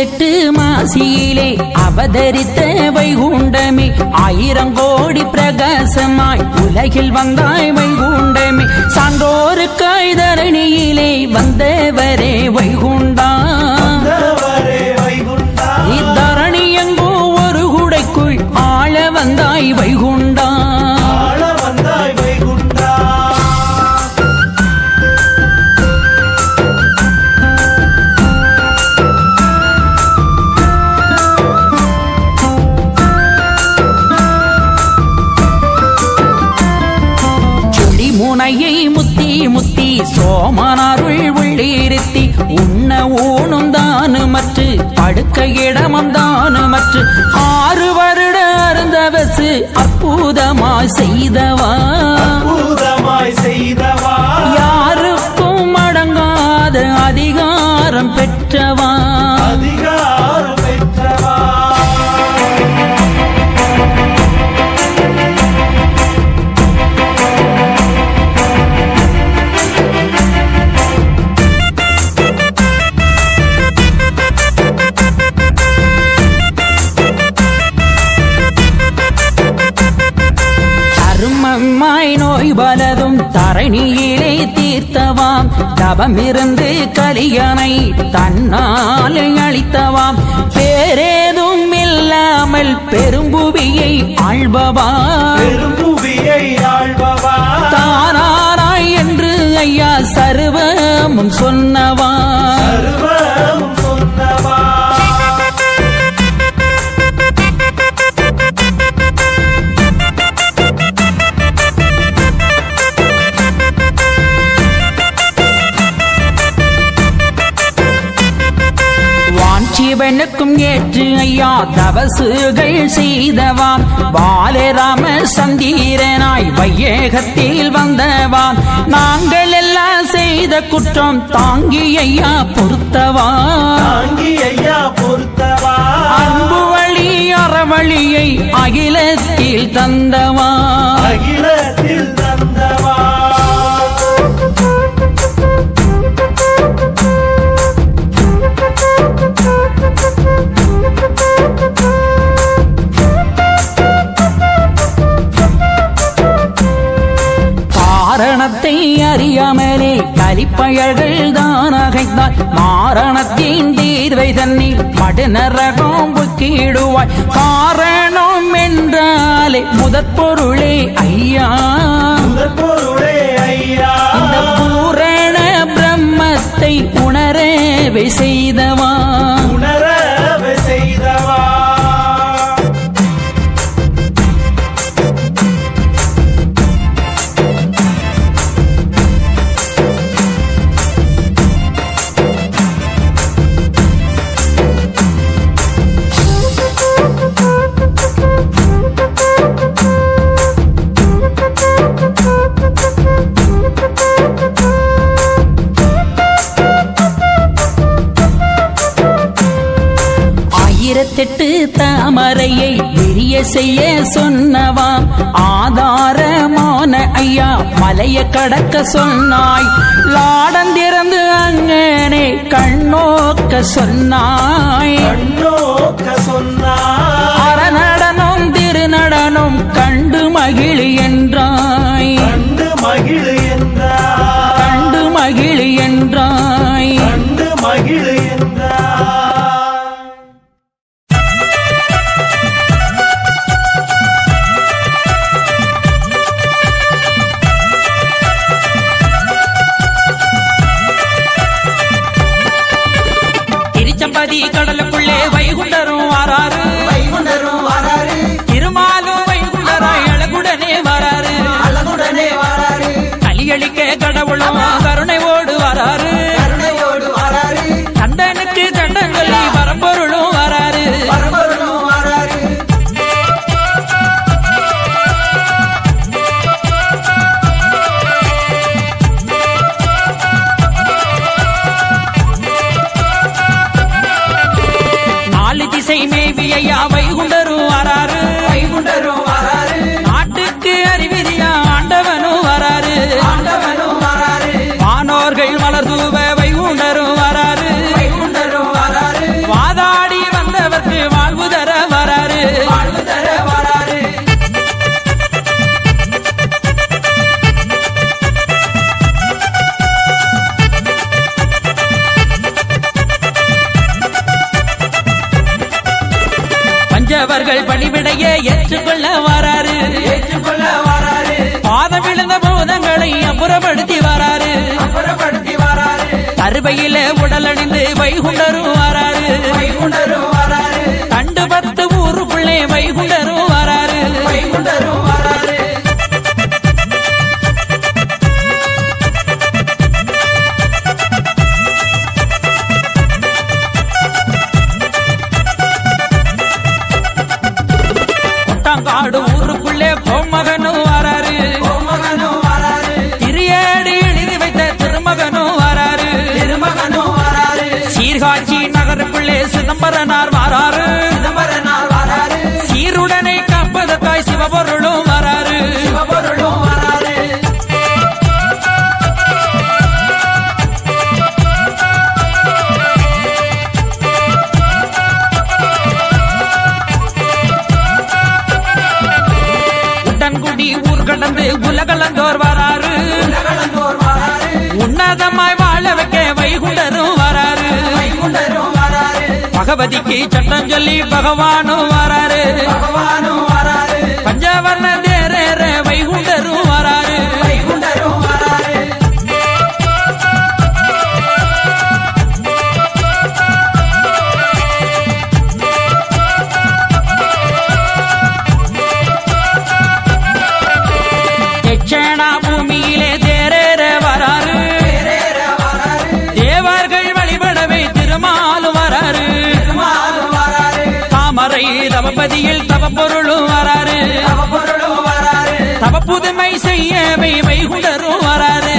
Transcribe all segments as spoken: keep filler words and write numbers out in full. தெட்டு மாசியிலே அவதரித்த வைகுண்டமே ஆயிரங்கோடி பிரகாசமாய் உலகில் வந்தாய் வைகுண்டமே சான்றோருக்காய் தரணியிலே வந்தவரே வைகுண்டா. இத்தரணி எங்கோ ஒரு குடைக்குள் ஆள வந்தாய் வைகுண்டா. முனையை முத்தி முத்தி சோமனாருள் உள்ளிருத்தி உண்ண ஊனும் தானுமற்று படுக்க இடமும் தானுமற்று ஆறு வருட அருந்தவசு அற்புதமாய் செய்தவா செய்தவா யாருக்கும் அடங்காத அதிகாரம் பெற்றவா. மாய் நோய் பலதும் தரணியிலே தீர்த்தவாம் தவமிருந்து கலியனை தன்னால் அளித்தவாம் பேரேதும் இல்லாமல் பெரும்புவியை ஆள்பவா தானாராய் என்று ஐயா சர்வமும் சொன்னவா. சிவனுக்கும் ஏற்று ஐயா தவசுகள் செய்தவாம் பாலராம சந்திரனாய் வையகத்தில் வந்தவாம் நாங்கள் எல்லாம் செய்த குற்றம் தாங்கி ஐயா பொறுத்தவா அன்பு வழி அறவழியை அகிலத்தில் தந்தவா. காரணத்தை அறியாமலே கலிப்பயல்கள் தான் அகைத்தாய் மாரணத்தின் தீர்வை தண்ணி படுநரகம் புக்கிடுவாய் காரணம் என்றாலே முதற் பொருளே ஐயா இந்த பூரண பிரம்மத்தை உணரவே செய்தவா. ஆயிரத்தெட்டு தாமரையை விரிய செய்ய சொன்னவாம் ஆதாரமான ஐயா மலையை கடக்க சொன்னாய் லாடந்திறந்து அங்கனே கண்ணோக்க சொன்னாய் அறநடனம் திருநடனம் கண்டு மகிழ் என்றாய் கண்டு மகிழ் என்றாய் கடலுக்குள்ளே வைகுண்டரும் வாராரு வைகுண்டரும் வாராரு திருமாலும் வைகுண்டராய் அழகுடனே வாராரு அழகுடனே வாராரு கலியளிக்க கடவுளும் கருணையோடு வாராரு கருணையோடு வாராரு கண்டனுக்கு கண்டங்களை வரம்பொருளும் வாராரு வரம்பொருளும் வாராரு. மேவியா வைகுண்டரும் வராரு வைகுண்டரும் வராரு நாட்டுக்கு அறிவிதியா ஆண்டவனும் வராரு ஆண்டவனும் வராரு வானோர்கள் மலர் தூவ வைகுண்டரும் வராரு வைகுண்டரும் வராரு வாதா வந்தவர்கள் பணிவிடையே ஏற்றுக்கொள்ள வராரு ஏற்றுக்கொள்ள வராரு பாதம் விழுந்த பூதங்களை அப்புறப்படுத்தி வராரு அப்புறப்படுத்தி வராரு தருவையிலே உடலணிந்து வைகுண்டரு வராரு வைகுண்டரு வராரு தண்டு பத்து ஊருக்குள்ளே வைகுண்டரு வராரு வைகுண்டரு வராரு சிதம்பரனார் வாராரு சீருடனை காப்பதற்காய் சிவபொருளும் வாராரு உடன்குடி ஊர் கடந்து உலகளந்தோர் வாராரு உன்னதமாய் வாழ வைக்க வைகுண்டரும் வாராரு பகவதிக்கு சட்டம் சொல்லி பகவானும் வராரு பஞ்சவர்ண தேரேற வைகுண்டரும் வராரு எச்சேனா பூமியிலே தேரேற வராரு தேவர்கள் வழிபடவே திருமாலும் வராரு மறை தவபதியில் தவப்பொருளும் வராரு தவப்புதுமை செய்யவை வைகுண்டரும் வராரு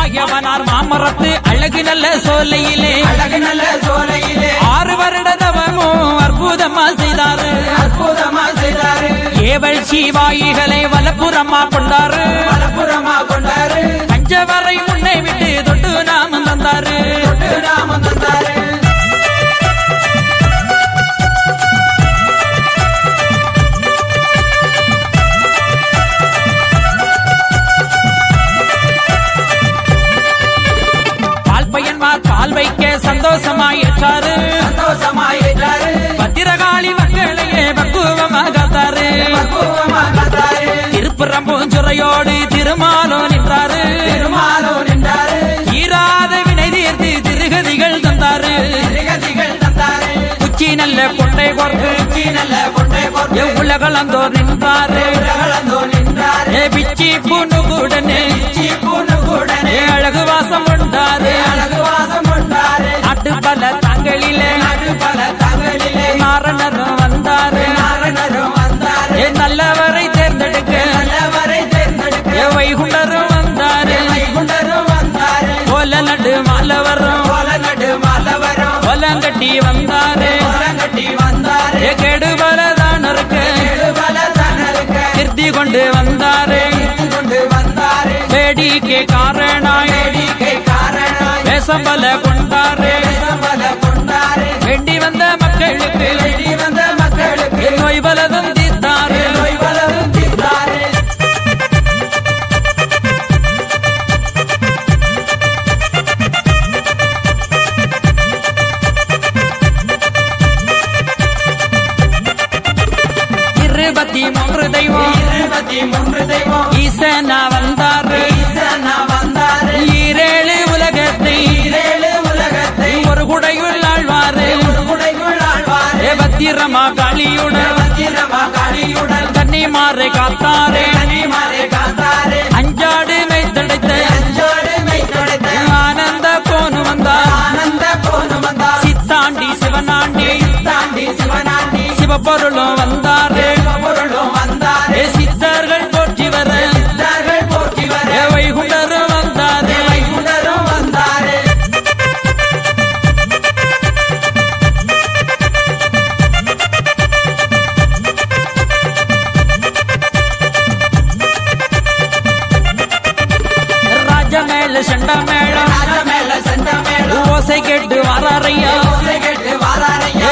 ஆயவனார் மாமரத்து அழகு நல்ல சோலையிலே அழகு நல்ல சோலையிலே ஆறு வருட தவமும் அற்புதமா செய்தாரு ஏவல் சீவாயிகளை வலப்புறமா கொண்டாரு கஞ்சவரை முன்னை விட்டு தொட்டு நாம தந்தாரு பால்பயன்மார் பால் வைக்க சந்தோஷமாயிற்றாரு பத்திரகாளி மக்களையே பக்குவமாக திருப்புறம்பும் சுரையோடு திருமாலோ நின்றாரு ஈராத வினை தீர்த்து திருகதிகள் தந்தாரு உச்சி நல்ல கொண்டை கொண்டு உலகளந்தோர் நின்றாரு பிச்சி பூண்டு கூடனே அழகு வாசம் கொண்டாரு நாட்டு பல தாங்களிலே நாரணரும் வந்தாரு என் நல்லவரை தேர்ந்தெடுக்க என் வைகுண்டரும் வந்தாரு கோல நடு மாலவரும் கோலங்கட்டி வந்தாரு என் கெடுபலதான் இருக்கு திருத்தி கொண்டு வந்தாரு வேடிக்கை காரணாய் வேஷம் பல கொண்டாரு வேண்டி வந்த மக்களுக்கு நோய் பலதும் தீர்த்தாரு இருபத்தி மூன்று தெய்வம் இருபத்தி மூன்று தெய்வம் ஈசனா வந்தாரு ஈசனா வந்தாரு ஈரேழு உலகத்தை ஈரேழு உலகத்தை ஒரு குடையுள் ஆழ்வாரு பத்திரமா காளியுடன் கன்னிமாரை காத்தாரே அஞ்சாடு மெய் தடைத்த ஆனந்த கோனு வந்தா சித்தாண்டி சிவனாண்டி சிவபொருளும் வந்தாரே சித்தர்கள் போற்றி வர வைகுண்டரும் வந்தாரே ஓசை கேட்டு வாராரையா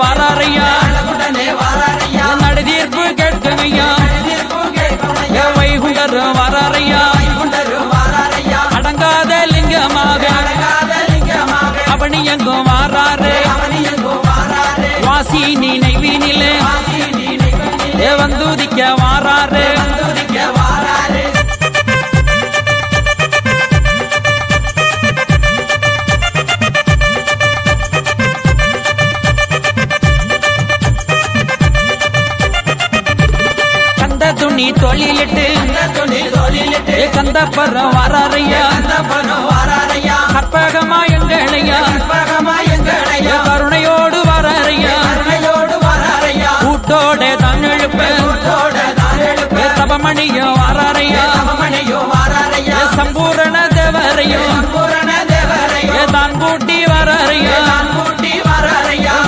வாராரையா நடுதீர்ப்பு கேட்குமையா வைகுண்டர் வாராரையா அடங்காத லிங்கமாக அவனி எங்கும் வாராரே வாசி நினைவினிலே வந்துதிக்க வாராரே துணி தொழிலிட்டு கந்த பரம் வாராரையா கற்பகமா எங்களையா கருணையோடு வாராரையா கூட்டோட தான் எழுப்ப தபமணியோ வாராரையா சம்பூரண தேவரையோ தான் கூட்டி வாராரையா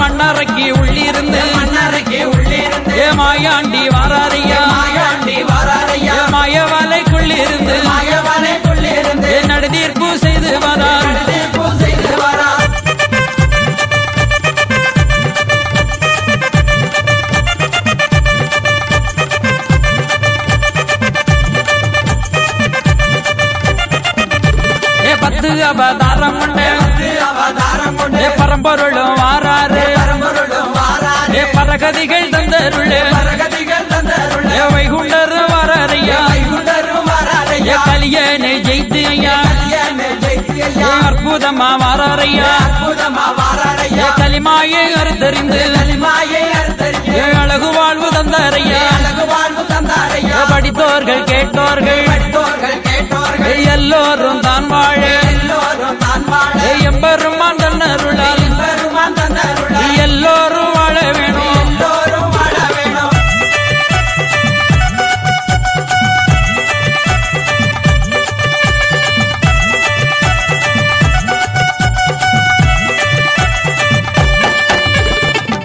மண்ணறைக்கு உள்ளிருந்து மாயாண்டி வாராரையா மாயவாலைக்குள்ளிருந்து நடுதீர்ப்பு செய்து வரார் பத்து அவதாரம் கொண்டு பரம்பொருளும் வாராரு பரகதிகள் தந்தருளே வைகுண்டர் வாராரையா கலியனை ஜெயித்தியா அற்புதமா வாராரையா கலிமாயை அறுத்தறிந்து அழகு வாழ்வு தந்தாரையா படித்தோர்கள் கேட்டோர்கள் எல்லோரும் தான் வாழ எம்பெருமான் தன்னருளால் எல்லோரும் வாழ வேணும்.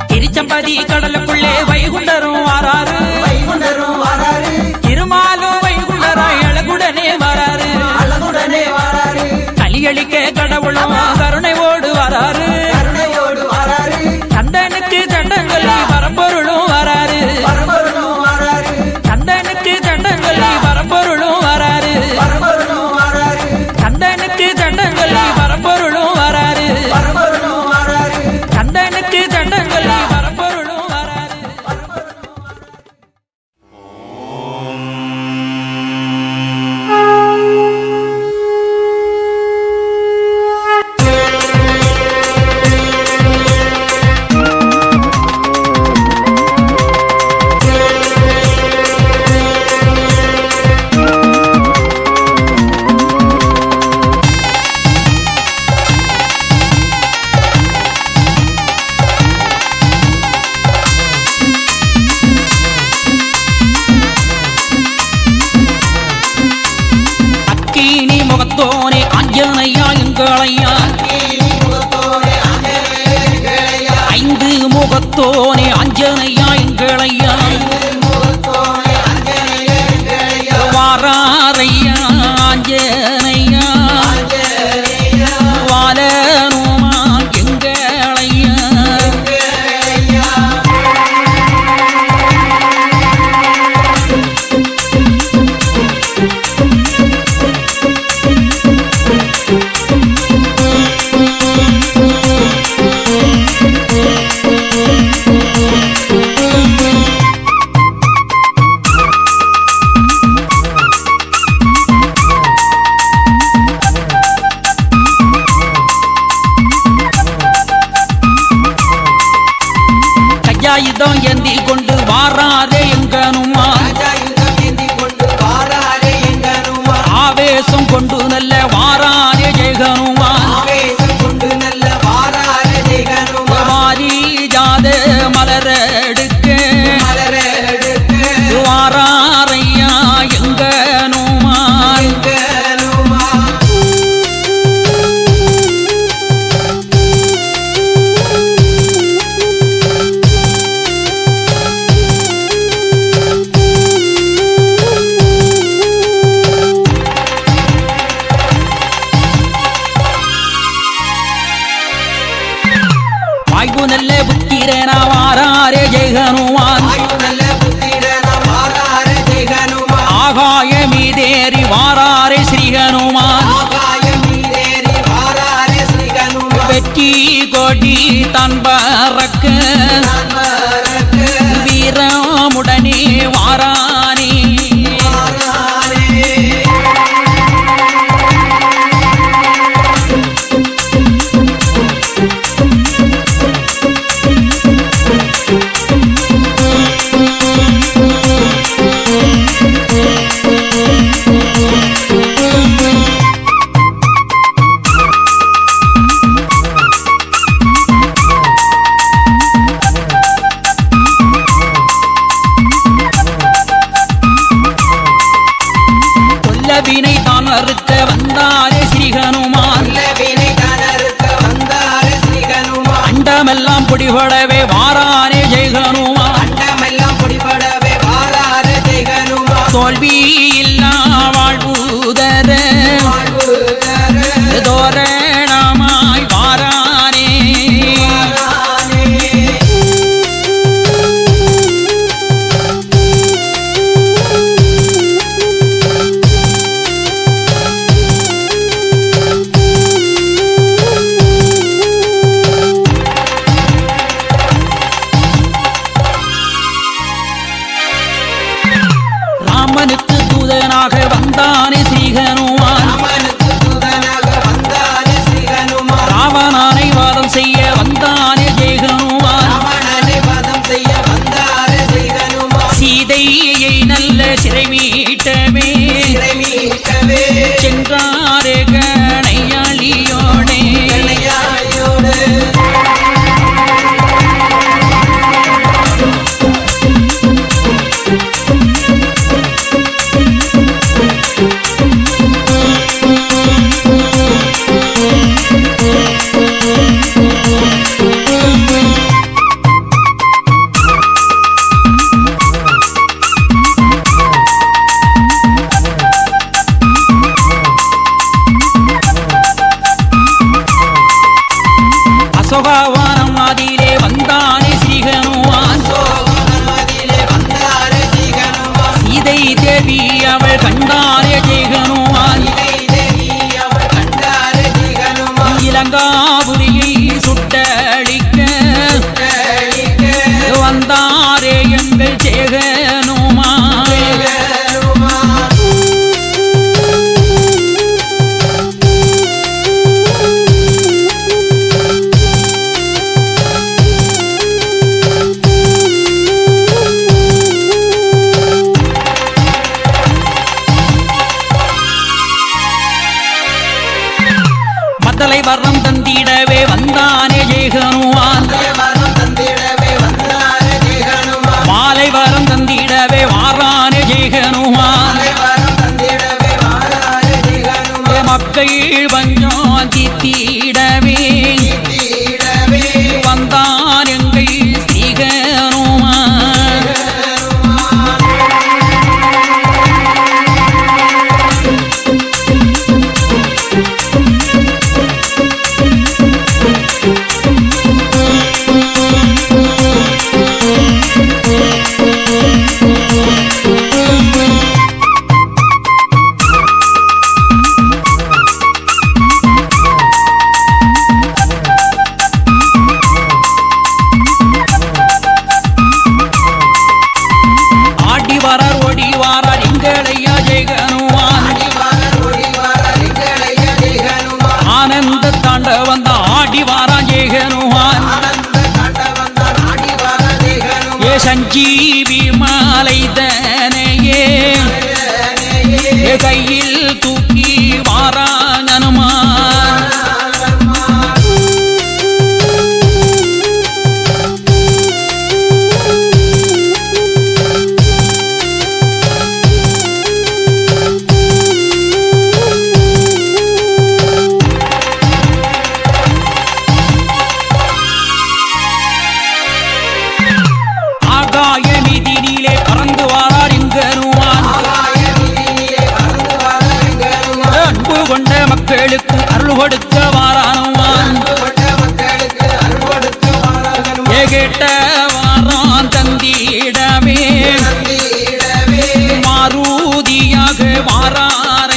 திருச்சம்பதி கடலுக்குள்ளே வைகுண்டரும் வாராரு திருமாலும் வைகுண்டராய் அழகுடனே வாராரு கலியளிக்க கடவுளும் கருணையோடு வாராரு கந்தனுக்கு தண்டங்களை பரம்பொருளும் வாராரு கந்தனுக்கு தண்டங்களை பரம்பொருளும் வாராரு கந்தனுக்கு தண்டங்களை பரம்பொருளும் வாராரு கந்தனுக்கு தண்டங்களை பரம்பொருளும் வாராரு. ஐந்து முகத்தோனே அஞ்சனையா எங்களையா வாராரையா அஞ்சனையா வாழனுமா எங்களையா யுதம் ஏந்தி கொண்டு வாராரே எங்கனுமா ஆவேசம் கொண்டு நல்ல வாராரே ஜெகனுமா வாரி ஜாத மலரெடுக்க வாராரையா எங்கனுமா வாராரே ஸ்ரீகனுமான் வெற்றி கொடி தன்பரக்கு வீரமுடனே வாரானே பொடிபடவே வாரானே ஜெய்கனுமா அண்டமெல்லாம் பொடிபடவே வாரானே ஜெய்கனுமா தோல்வி இல்லா வாழ்வுதர வாழ்வுதர தோரணமாய் வாரானே சஞ்சீவி மாலை தனையே கையில் தூக்கி வாரானனுமா கொடுக்க வாரானுவான் கேட்ட வாரான் தந்திடமே மாரூதியாக வாரான்.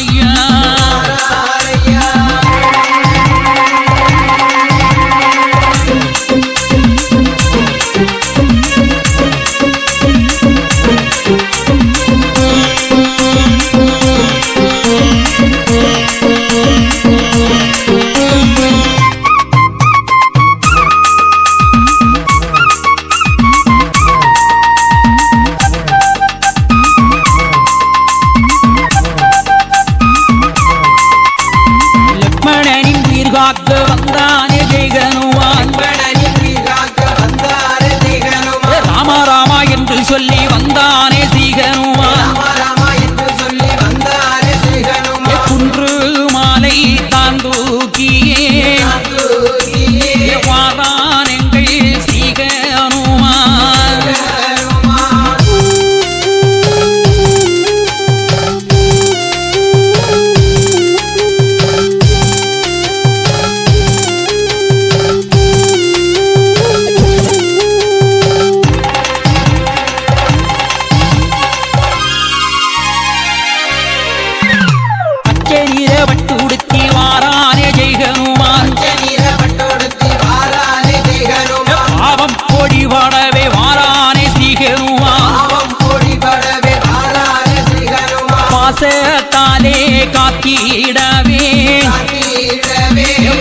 பாசத்தாலே காத்திடவே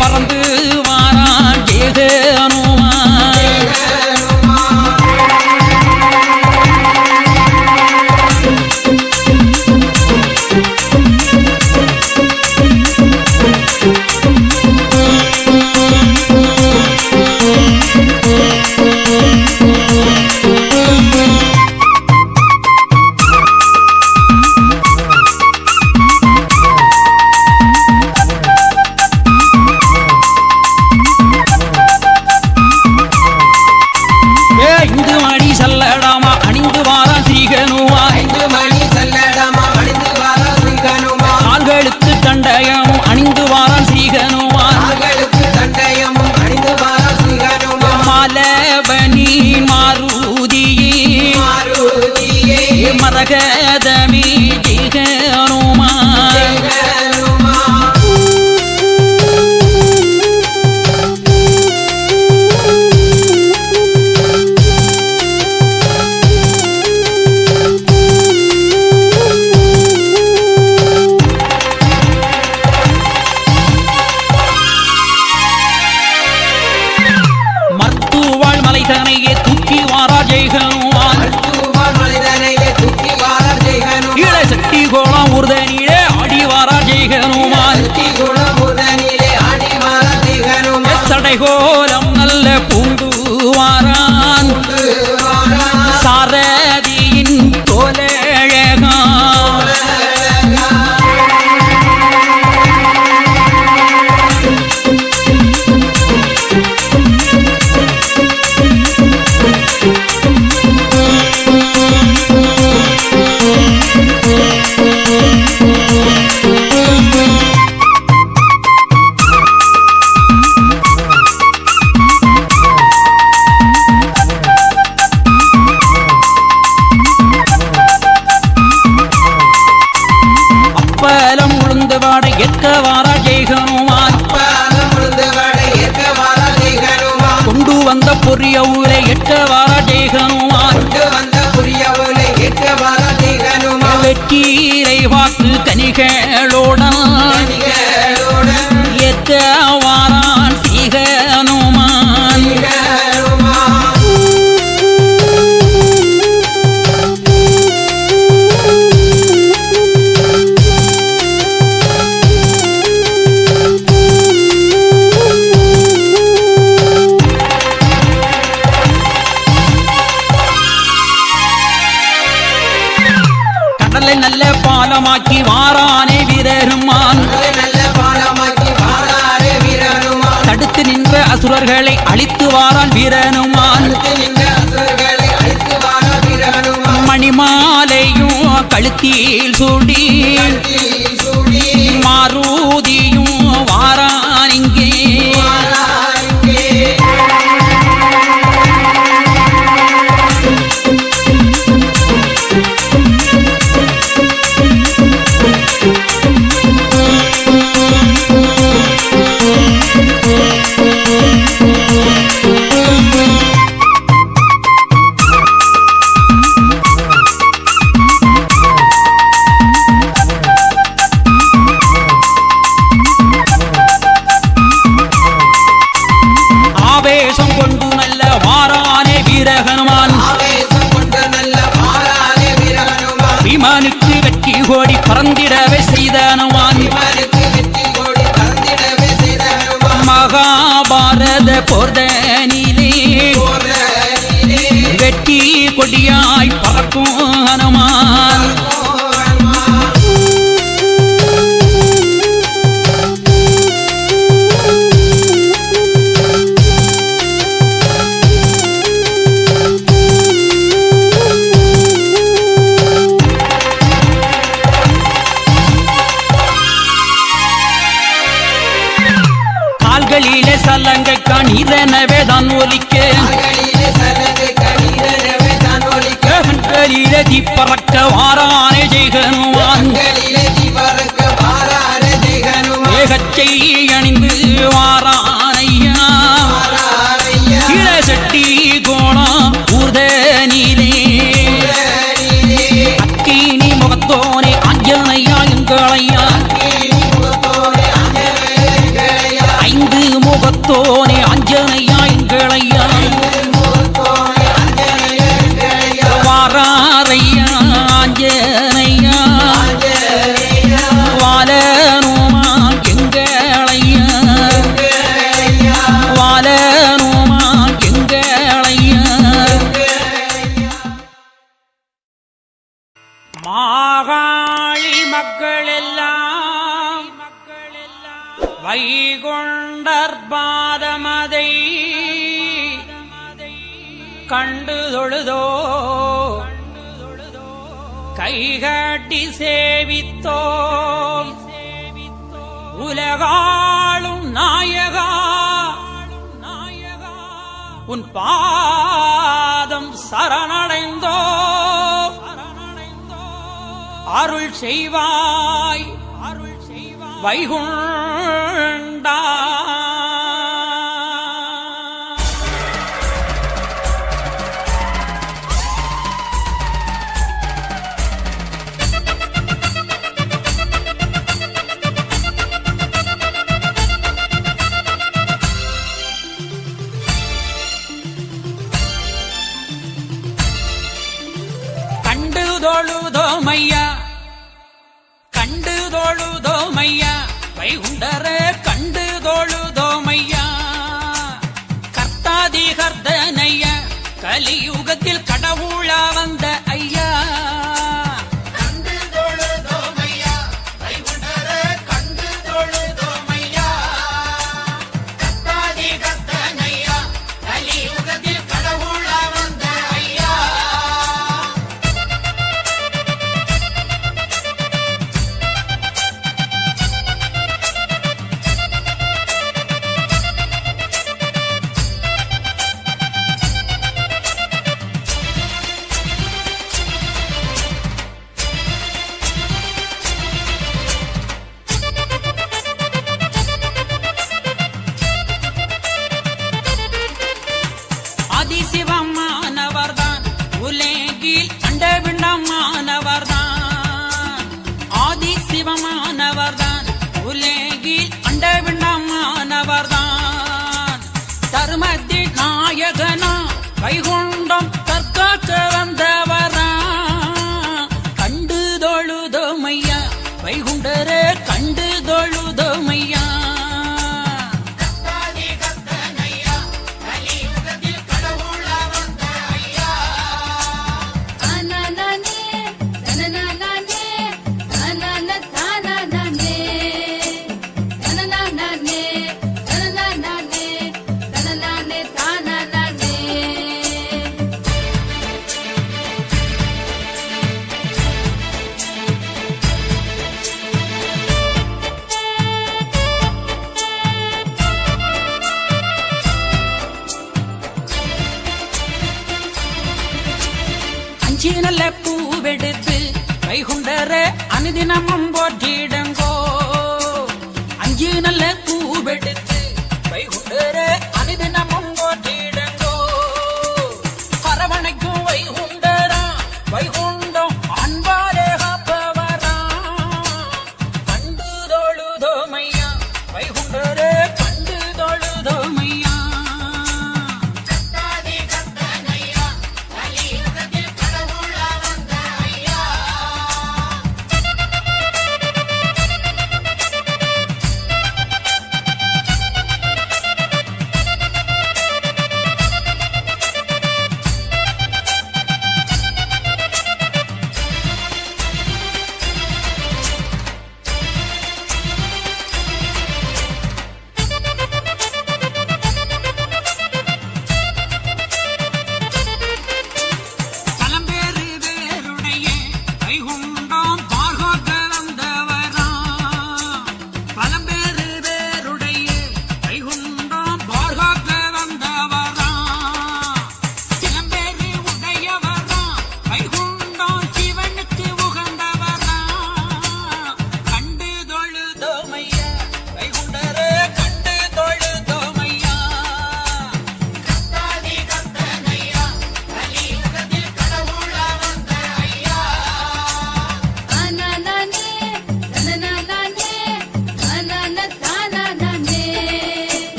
பறந்து வாரான் ஏகனுமா ஞானய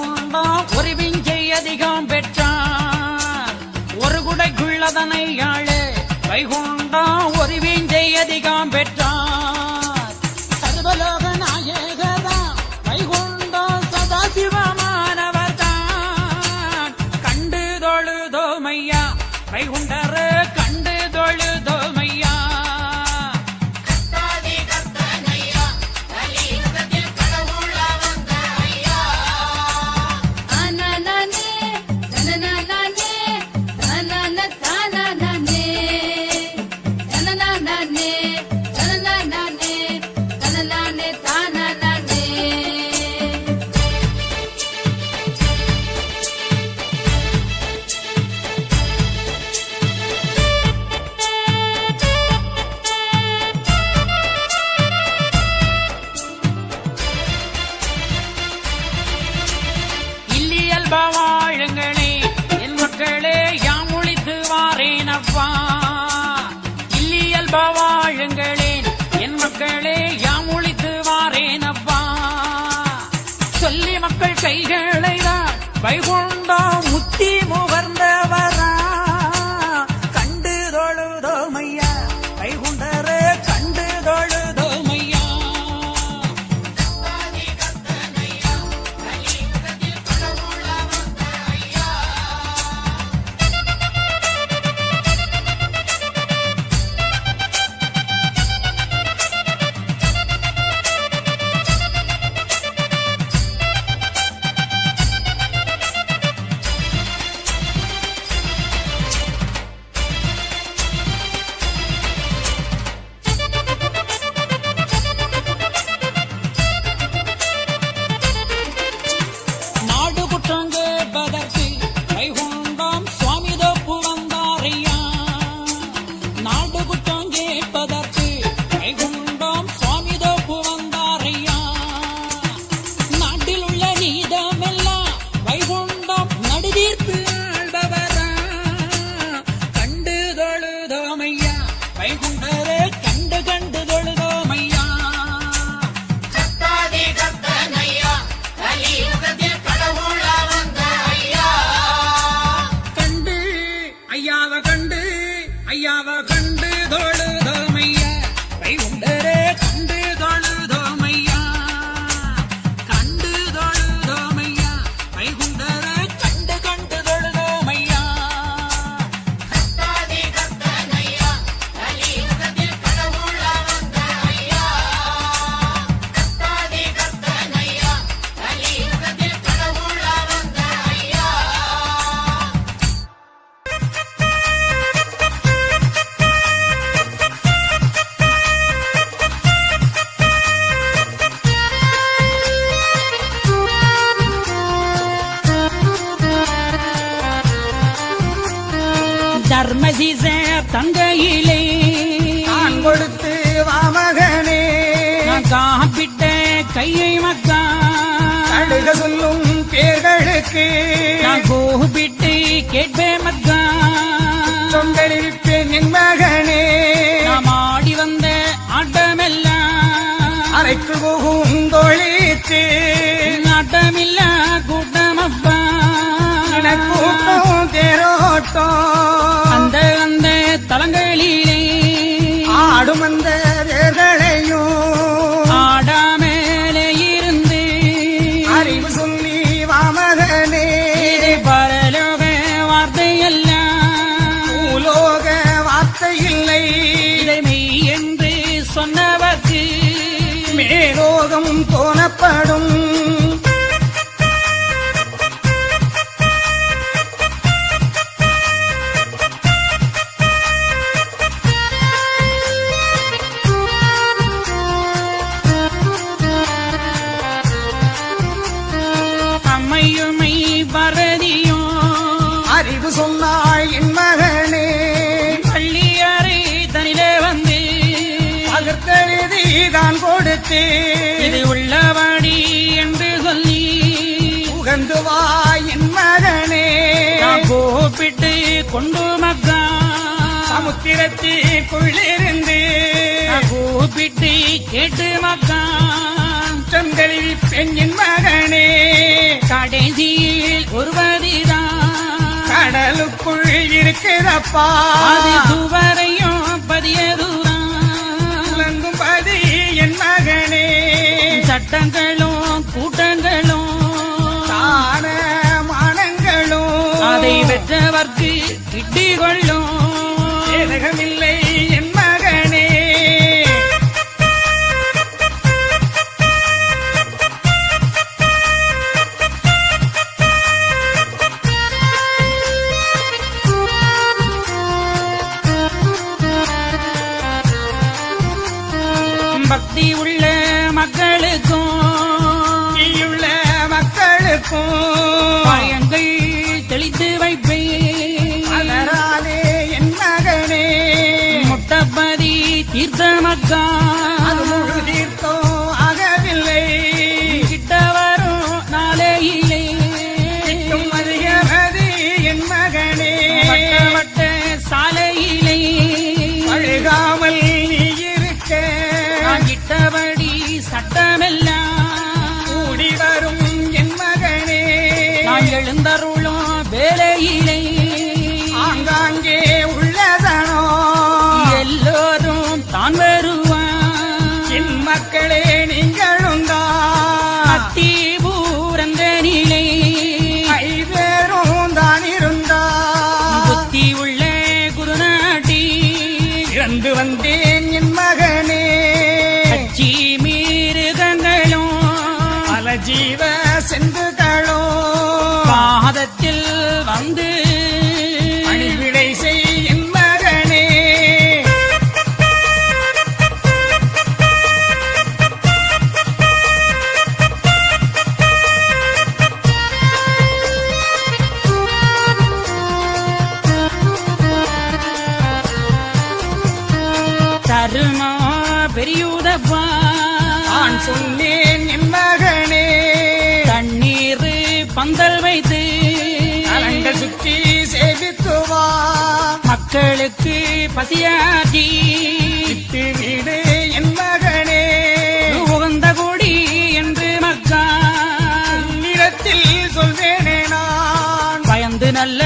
கொண்டான் ஒரு விஞ்சை அதிகம் பெற்றான் ஒரு குடைக்குள்ளதனை ஆளே வைகுண்டான் ஒரு விஞ்சை அதிகம் பெற்றான் சர்வலோக நாயகதான் வைகுண்டான் சதாசிவமானவர் தான் கண்டு தொழுதோமையா வைகுண்டரே கண்டு தொழுதோமையா வாழுங்களேன் என் மக்களே யாம் ஒழித்து வாரேன் அப்பா சொல்லி மக்கள் கைகளை தான் வைகுண்டா முத்தி முகர்ந்தவரா கண்டு தொழுதோமையா வைகுண்டரே கண்டு தொழுதோமையா தர்மசிசேர் தங்கையிலே நான் கொடுத்து வாமகனே நான் காப்பிட்ட கையை மக்கா அழுக சொல்லும் பேர்களுக்கு நான் கோபிட்டு கேட்பே மக்கா தொங்கலிருப்பேன் என் மகனே நாம் ஆடி வந்த ஆட்டமெல்லாம் அரைக்கு போகும் தொழித்து ஆட்டமில்ல கூட்டமப்பா கூட்டம் தேரோட்டம் அந்த அந்த தலங்களிலே ஆடும் அந்த வேர்களையும் ஆடாமலே இருந்து அறிவு சொல்லி வாமகனே பரலோக வார்த்தை அல்ல உலோக வார்த்தை இல்லை இதை மெய் என்று சொன்னவர்க்கு மேலோகம் தோணப்படும் இது உள்ளவாடி என்று சொல்லி உகந்து வா என் மகனே கோப்பிட்டு கொண்டு மக்கா சமுத்திரத்திற்குள்ளிருந்து கோப்பிட்டு கேட்டு மக்கான் சந்தலி பெண்ணின் மகனே, கடைசியில் ஒருவரிதான் கடலுக்குள் இருக்கிறப்பா. அது சுவரையும் பதியதுதான் பதி என் மகனே. சட்டங்களும் கூட்டங்களும் தான மானங்களும் அதை பெற்றவர்க்கு கிட்டிக் கொள்ளும் ஏதகமில்லை. பக்தி உள்ள மக்களுக்கும் உள்ள மக்களுக்கும் பயங்கள் தெளித்து வைப்பே என் மகனே. முட்டப்பதி தீர்த்த மக்கா தீர்த்தம் ஆகவில்லை. கிட்டவரும் நாளே இல்லை அதிகமதி என் மகனே. வட்ட சாலையிலே அழுகாமல் கிட்டபடி சட்டமெல்லாம் கூடி வரும் என் மகனே. நான் எழுந்தருளும் வேலையிலே ஆங்காங்கே உள்ளதனோ எல்லோரும் தான் வருவான் என் மக்களே. நீங்களும் தான் அத்தி பூரங்கனிலே ஐவேரும் தான் இருந்தா புத்தி உள்ள குருநாட்டி இறந்து வந்தேன் என் மகனே. ஜீமீருகங்களும் பல ஜீவ செந்துகளும் பாதத்தில் வந்து அணிவிடை செய்யும் மகனே. தருமா பெரியுதப்பா சொன்னேன் என் மகனே. தண்ணீர் பந்தல் வைத்து அலண்ட சுற்றி சேவித்துவா மக்களுக்கு பசியாகி விட்டு வீடு என் மகனே. உகந்த கூடி என்று மக்கா நிறத்தில் சொல்வேனே. நான் பயந்து நல்ல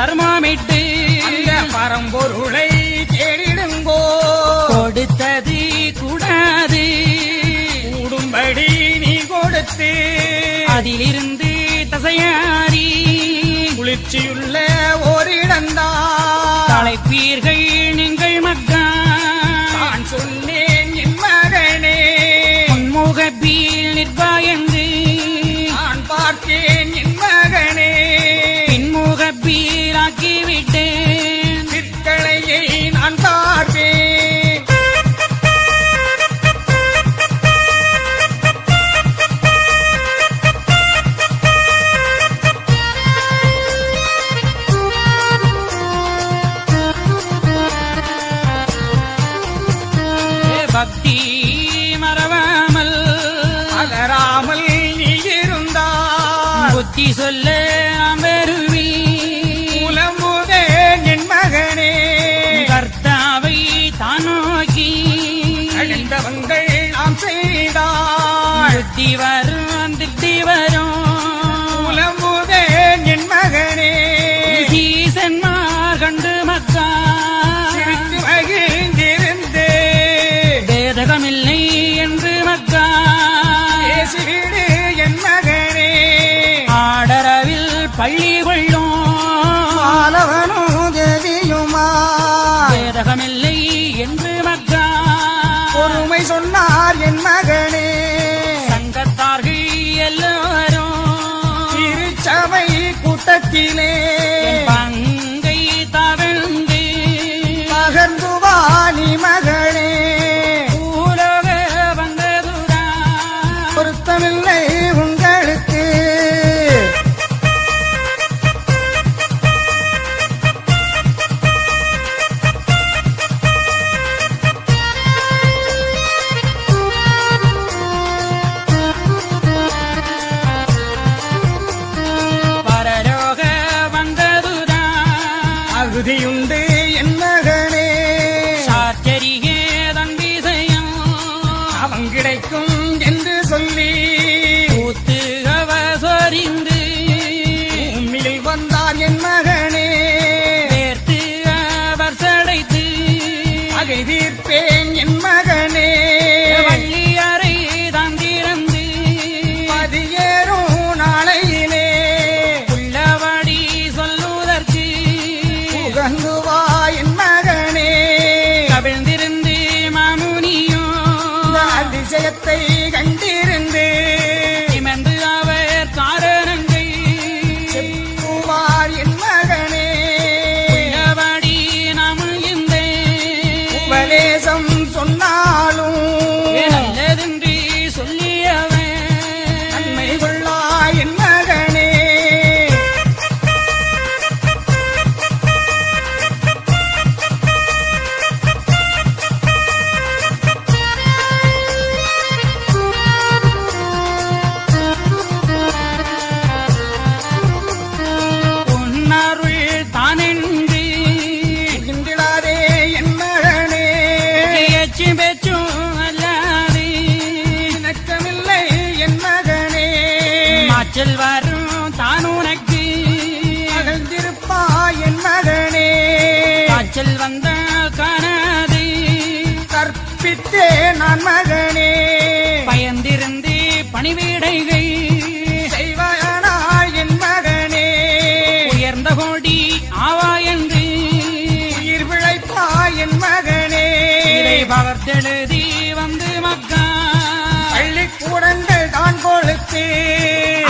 தர்மாமிட்டு அந்த பரம்பொருளை தேடிடுங்கோ. கொடுத்தது கூடாது கூடும்படி நீ கொடுத்து அதிலிருந்து தசையாரி குளிர்ச்சியுள்ள ஓரிடந்தா தலைப்பீர்கள் நீங்கள் மக்கா. நான் சொன்னேன் என் மகனே. முகப்பில் நிற்பாயந்து நான் பார்த்தேன் என் மகனே. பின்முகப்பில் ஆக்கிவிட்டேன் சிற்களையை நான் பார்ப்பேன். பக்தி மறவாமல் அகராமல் நீ இருந்தால் புத்தி சொல்ல அமருவி புலம்புவேன் என் மகனே. கர்த்தாவை தானோக்கி அழிந்தவங்கள் நாம் செய்தால் புத்தி வரும் திட்டி வரும் புலம்புவேன் என் மகனே. சீசன்மார் கண்டு மக்கா வேதகமில்லை என்று மக்கா பேசிடு என் மகனே. ஆடரவில் பள்ளி கொள்ளும் ஆலவனும் தேவியுமா வேதகமில்லை என்று மக்கா பொறுமை சொன்னார் என் மகனே. சங்கத்தார்கள் எல்லோரும் திருச்சபை கூட்டத்திலே பங்கை தவழ்ந்து பகர்ந்துவா நீ மகனே. உண்டு என் மகனே. சாத்தரிகே தன் விசயம்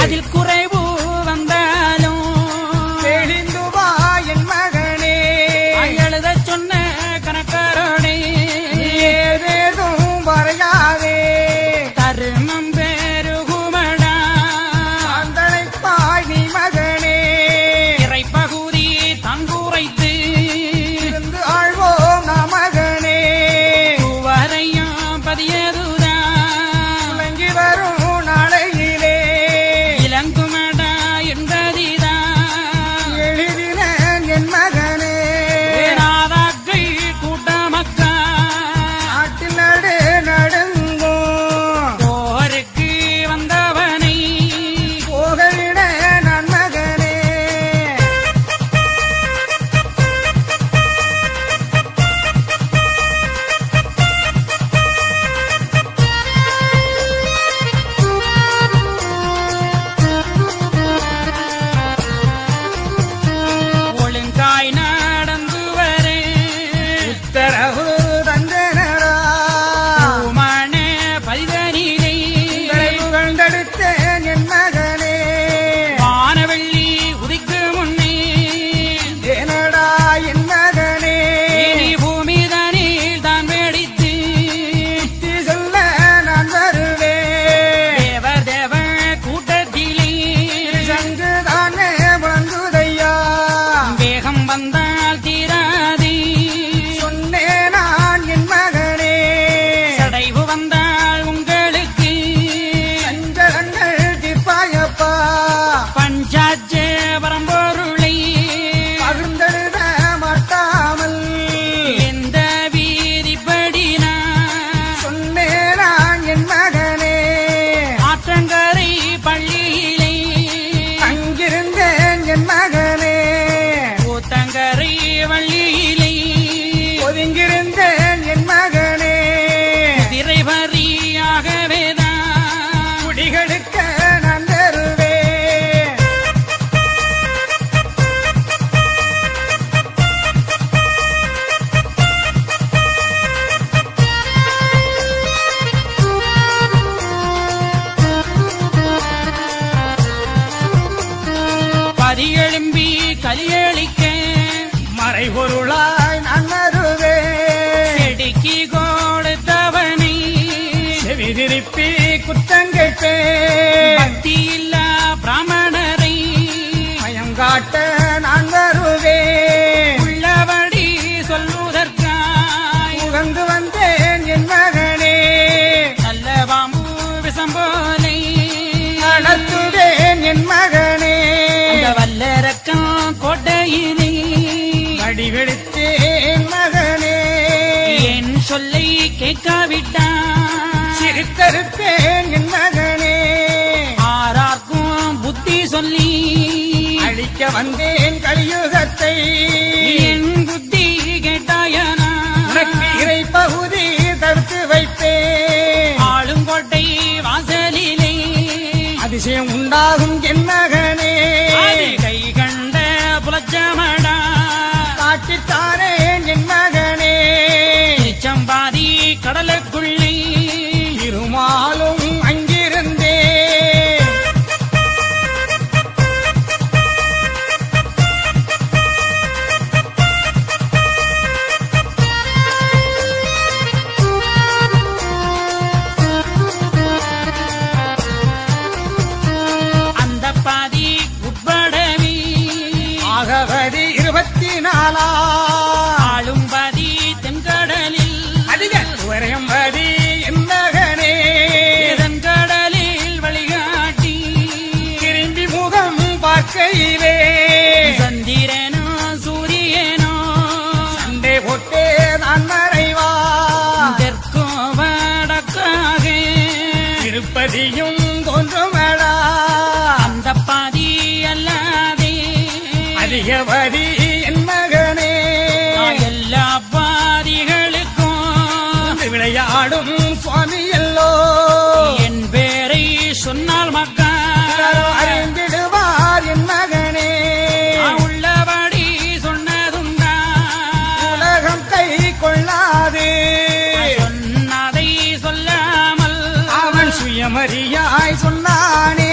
அதில் குறைவு வந்தாலும் தெளிந்து வா என் மகனே, எழுத சொன்ன கணக்காரனே, ஏதேதும் வரையாதே, தருமம் பெருகுமடா அந்தழைப்பாய் நீ மகனே, இறைப்பகுதி தங்குரைத்து இருந்து ஆழ்வோம் நா மகனே, வரையும் பதியது பக்தியில்லா பிராமணரை பயங்காட்ட நான் வருவேன், உள்ளபடி சொல்வதற்காய் உகந்து வந்தேன் என் மகனே, நல்ல பாம்பு விசம்போலை நடத்துவேன் என் மகனே, வல்லரக்கம் கோட்டையினை அடிவெடுத்தேன் மகனே, என் சொல்லை கேட்காவிட்டான் சிரித்தருப்பேன் என் மகனே, ஆரார்க்கும் புத்தி சொல்லி அழிக்க வந்தேன் கலியுகத்தை, என் புத்தி கேட்டாயனா இறை பகுதி தடுத்து வைத்தே ஆளுங்கொட்டை வாசலிலே அதிசயம் உண்டாகும் என்னகனே கை கண்ட புலச்சமடா காட்டித்தாரே என் மகனே சம்பாதி கடலுக்குள்ளே இருமாலும் ஆளும்பதி தென்கடலில் அதிக உரையம்பதி என் மகனே தென்கடலில் வழிகாட்டி திரும்பி முகம் பார்க்கையிலே சந்திரனோ சூரியனோ சண்டை போட்டே நான் மறைவா தெற்கோ வடக்காக திருப்பதியும் தோன்றுமடா அந்த பாதி அல்லாதே அதிகபதி சுவாமியல்லோ என் பேரை சொன்னால் மக்கள் அறிந்திடுவார் என் மகனே உள்ளபடி சொன்னதுண்டா உலகம் கை கொள்ளாதே சொன்னதை சொல்லாமல் அவன் சுயமரியாய் சொன்னானே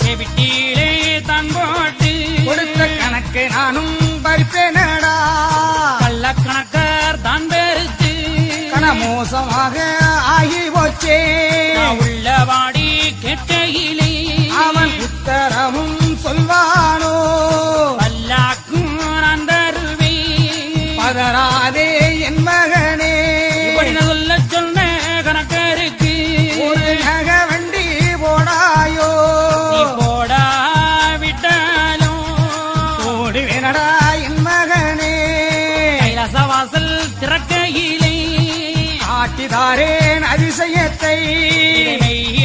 செவிட்டிலே தான் போட்டு கொடுத்த கணக்கு நானும் பறிப்பேனடா கள்ள கணக்கார் தான் பெருத்து கணமோசமாக ஆகி போச்சே உள்ளவாடி கேட்கையிலே அவன் உத்தரவும் சொல்வானோ பல்லாக்கும் நான் தருவே பதறாதே என் மகனே சொல்ல சொன்ன கணக்கருக்கு ஒரு நக வண்டி போடாயோ திறக்கையிலே ஆட்டிதாரேன் அதிசயத்தை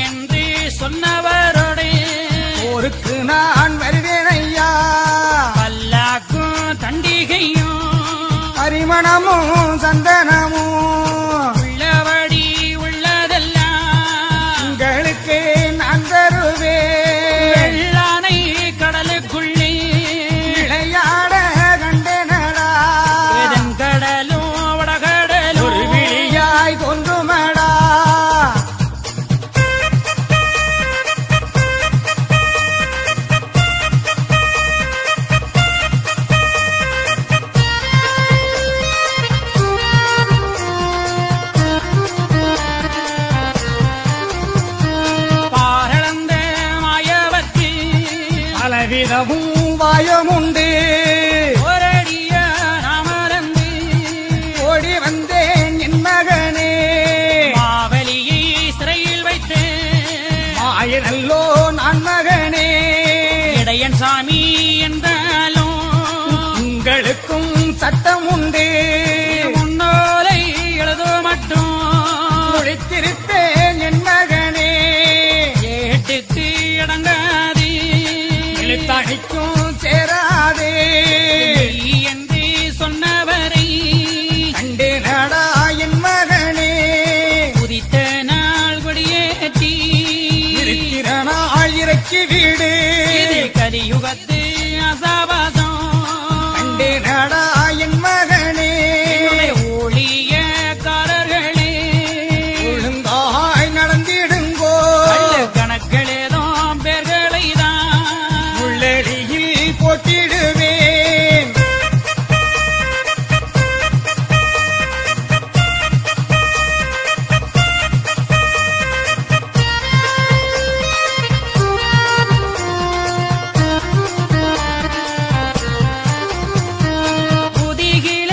என்று சொன்னவரோடு ஊருக்கு நான் வருவேன் ஐயா பல்லாக்கும் தண்டிகையும் பரிமணமும் சந்தனமும் உள்ளபடி உள்ளதெல்லாம் உங்களுக்கே நான் தருவேன் வெள்ளானை கடலுக்குள்ளே விளையாட கண்டேனடா கடல் விதமும் வாயமுண்டு ஒரடிய நாமரந்து ஓடி வந்தேன் என் மகனே மாவலியை சிறையில் வைத்து மாயனல்லோ நான் மகனே இடையன் சாமி என்றாலும் உங்களுக்கும் சட்டம் உண்டு உன்னோலை எழுது மட்டும் முடித்திருப்பேன் என் மகனே ஏட்டுக்கு இடங்காது தனிக்கும் சேராதே என்று சொன்னவரை கண்டு நடா என் மகனே உதித்த நாள் கொடியேற்றி இருக்கிற நாள் இறக்கி வீடு கலியுகத்து அசாவாசம் கண்டு நடா என் மகனே ஊழியக்காரர்களே ஒழுங்காய் நடந்திடுங்கோ கணக்களே புதிகில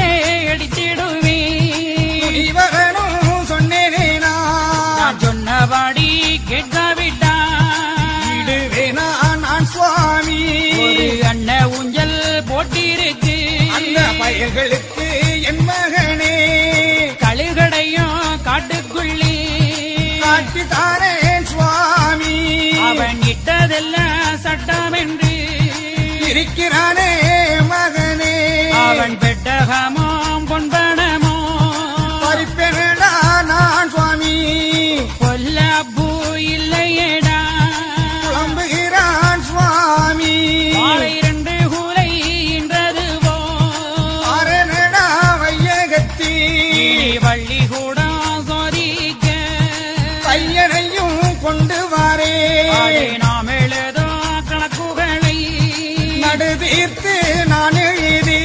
எல்லாம் சட்டமின்றி இருக்கிறானே மகனே. அவன் பெட்டகமாம் பொன்பனமோ பறிப்பேடா நான் சுவாமி கொல்லப்பூ இல்லையேடா புலம்புகிறான் சுவாமி. மாலை இரண்டு கூலை இன்றது போடா வையகத்தி வள்ளி கூட சோதிக்க கையனையும் கொண்டு வாரே. நாம் எழுதோ கணக்குகளை நடுதீர்த்து நான் எழுதி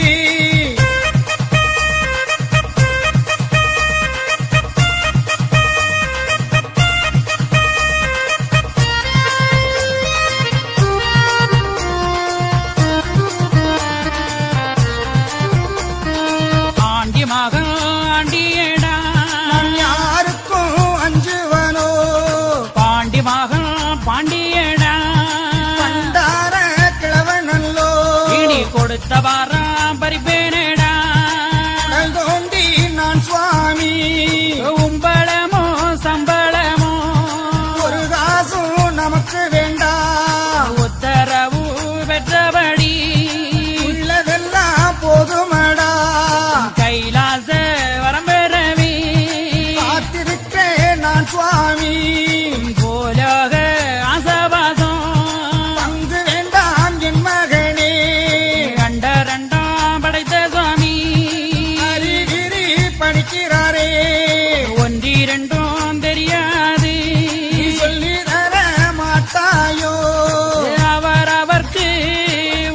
ஆண்டி மகா ஆண்டியடா நான் யாருக்கும் அஞ்சுவனோ பாண்டி மகா பாண்டியடா பண்டார கிழவனல்லோ. இனி கொடுத்த வாரம் பறிப்பேனடா உடல் தோண்டி நான் சுவாமி உம்பளமோ சம்பளமோ ஒரு காசும் நமக்கு வேண்டாம். உத்தரவு பெற்றபடி உள்ளதெல்லாம் போதுமடா கைலாச வரம்பெறவி காத்திருக்கிறேன் நான் சுவாமி. போலோக ஆசவாசம் பங்கு வேண்டாம் என் மகனே கண்ட ரெண்டாம் படைத்த சுவாமி அறிகிரி படிக்கிறாரே. ஒன்றிரண்டும் தெரியாது நீ சொல்லி தர மாட்டாயோ அவரவர்க்கு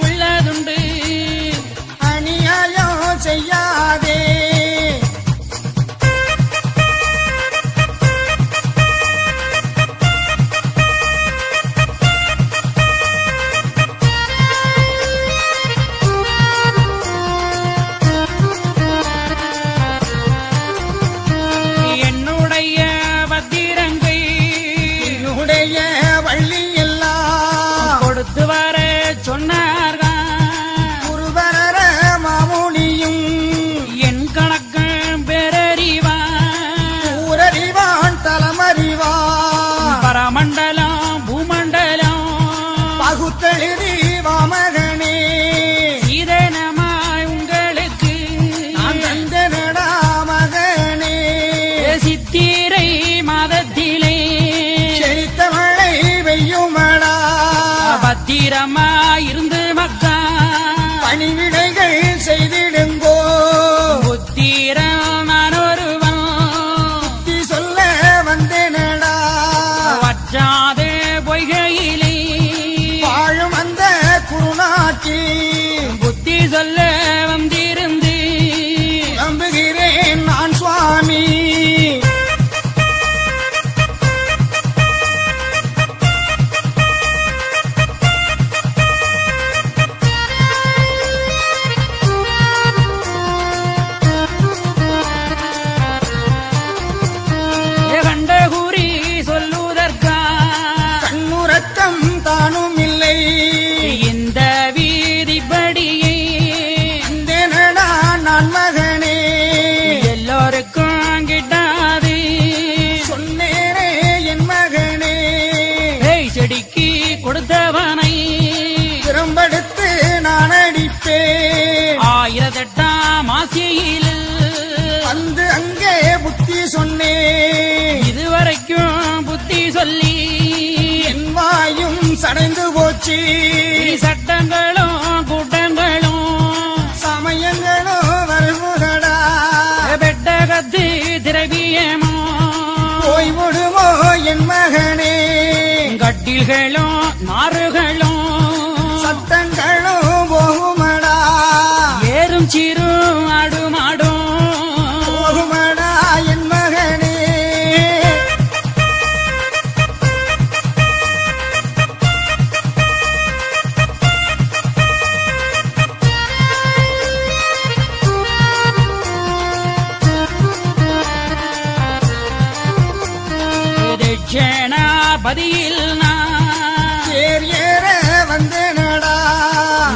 உள்ளதுண்டு அநியாயம் செய்யாதே. என்னுடைய பத்திரங்கை உடைய வள்ளி எல்லாம் கொடுத்து வர சொன்னார்கள் குருபர மாமுனியும் என் கணக்கம் பேரறிவான் ஊரறிவான் தலமறிவான் பரமண்டலம் பூமண்டலம் பகுத்தெழுதி வாமகனே. இதனமாய் உங்களுக்கு நான் தந்தனடா மகனே சித்திரை மாதத்திலே செழித்த மழை பெய்யுமடா பத்திரமாய் இருந்து மக்கா பணிவிடைகள் செய்திடுங்கோ. புத்திரம் ஒருவன் புத்தி சொல்ல வந்தேனடா வற்றாதே பொய்கையிலே வாழும் அந்த குருநாச்சி புத்தி சொல்ல வந்திருந்து நம்புகிறேன் நான் சுவாமி. கண்ட கூறி சொல்லுவதற்கா கண்ணுறக்கம் தானும் இல்லை இந்த வீதிப்படியை வந்தேனடா நான் மகனே. எல்லோருக்கும் கிட்டாது சொன்னேனே என் மகனே ஏய் செடிக்கு கொடுத்தவனை திறம்படுத்து நான் அடிப்பேன் ஆயிரத்தெட்டாம் ஆசியில் வந்து அங்கே புத்தி சொன்னேன் இதுவரைக்கும் புத்தி சொல்லி என் வாயும் சடைந்து போச்சு. சட்டங்களும் கூட்டங்களும் சமயங்களும் வருமுகடா பெட்டகத்து திரவியமோ போய் விடுமோ என் மகனே. கட்டில்களும் நாறுகளும் சத்தங்களும் போகுமடா ஏறும் சிறும் ஆடும் ஆடும் போகுமடா என் மகனே. தட்சணாபதியில் நான் ஏர் ஏற வந்தேனடா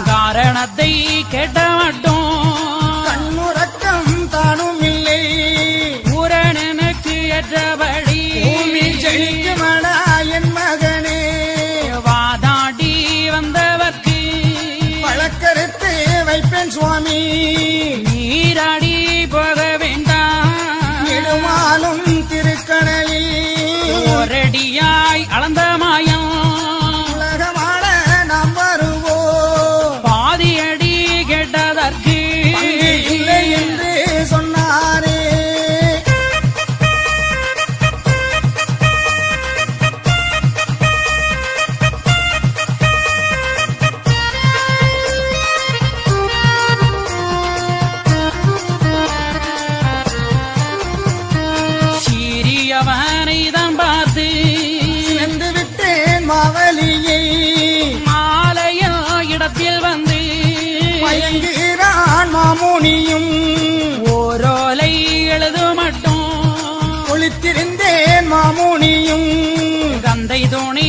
காரணத்தை கேட்ட மட்டும் கண்ணுறக்கம் தானும் இல்லை ஊரனுக்கு ஏற்றபடி பூமி செழிக்குமடா என் மகனே. வாதா சுவாமி நீராடி போக வேண்டாம். நெடுமாலும் திருக்கடலில் ஒரடியாய் அளந்த மாயம் உலகமான நாம் வருவோம். பாதியடி கேட்டதற்கு இல்லை என்று சொன்னாரே. மாமுனியும் ஓரோலை எழுது மட்டும் ஒளித்திருந்தேன். மாமுனியும் கந்தை தோணி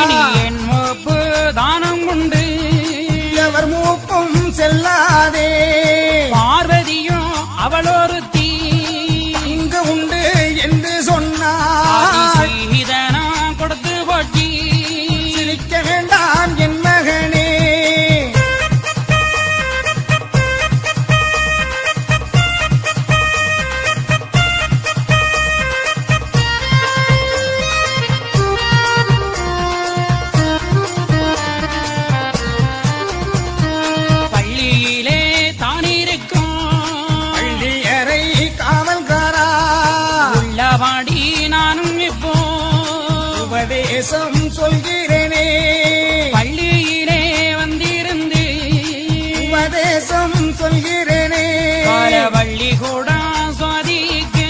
இனி என் மூப்பு தானம் உண்டு எவர் மூப்பும் செல்லாதே. பார்வதியும் அவளோரு தீ இங்கு உண்டு என்று சொன்னார். இதனம் கொடுத்து போட்டி சிரிக்க வேண்டாம் என் மகனே. சொல்கிறேனே பள்ளியிலே வந்திருந்து உபதேசம் சொல்கிறேனே. பள்ளி கூட சுவாதிக்கு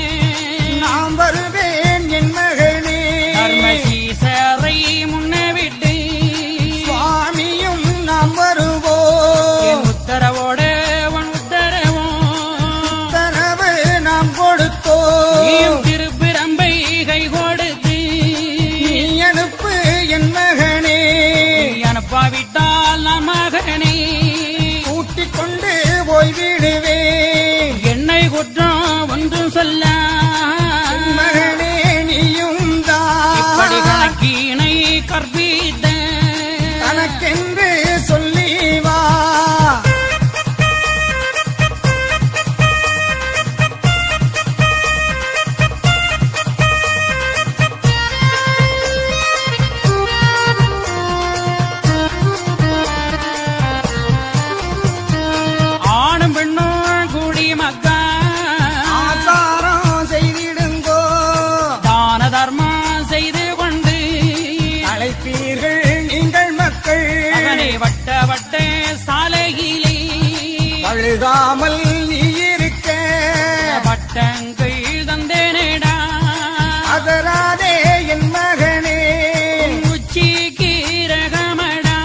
நாம் வருவேன் என் மகனே. சீசரை முன்ன விட்டு சுவாமியும் நாம் வருவோம். உத்தரவோட உன் உத்தரவோ தரவு நாம் கொடுத்தோம். திருப்பிரம்பை கை கொடுத்து விட்டால் நான் மகனை கூட்டிக் கொண்டு போய்விடுவேன். என்னை குற்றம் ஒன்றும் சொல்ல மகனே. நீயும் தான் கணக்கினை கற்பித்த தனக்கென்று சொல்லி வா. வட்ட வட்ட சாலையிலே அழுகாமல் நீ இருக்க வட்டங்கள் தந்தேனேடா. அதராதே என் மகனே. உச்சி கீரகமடா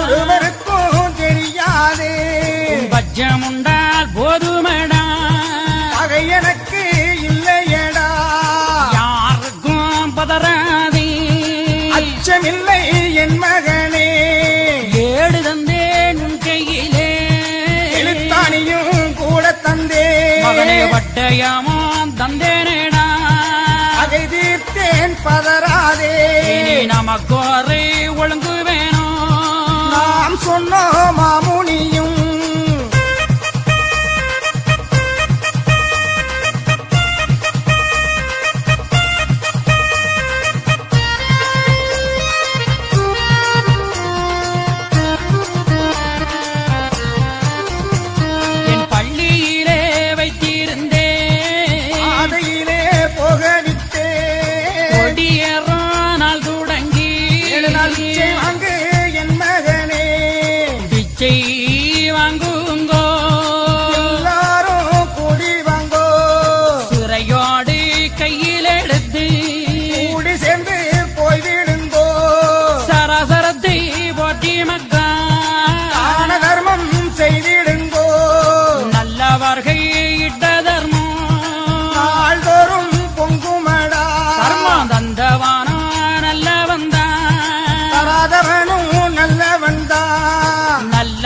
ஒருவருக்கும் தெரியாதே. பஜ்ஜம் உண்டால் போதுமடா. அதை எனக்கு இல்லையடா. யாருக்கும் பதறாதே. அச்சமில்லை என் மகனே. ஏடு தந்தேன் உன் கையிலே. எழுத்தாணியும் கூட தந்தேன். மகனே வட்டயமோ தந்தேனேடா. அதை தீர்த்தேன் பதறாதே. நமக்கோரை ஒழுங்கு வேணும் நாம் சொன்னோம். மாமுனியும்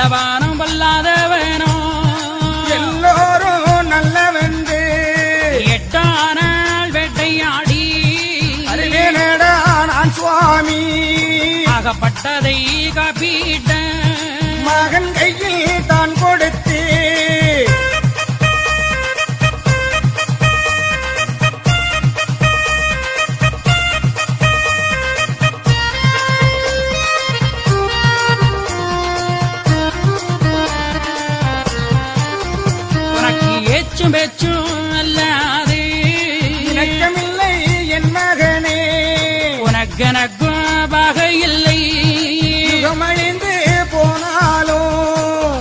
நல்லவானம் வல்லாதவனோ எல்லோரும் நல்லவென்று எட்டானால் வேட்டையாடி அறிவேனடா நான் சுவாமி ஆகப்பட்டதை காப்பீட்ட மகன் கையில் தான் கொடுத்தே கனகமாக இல்லை யுகமழிந்து போனாலோ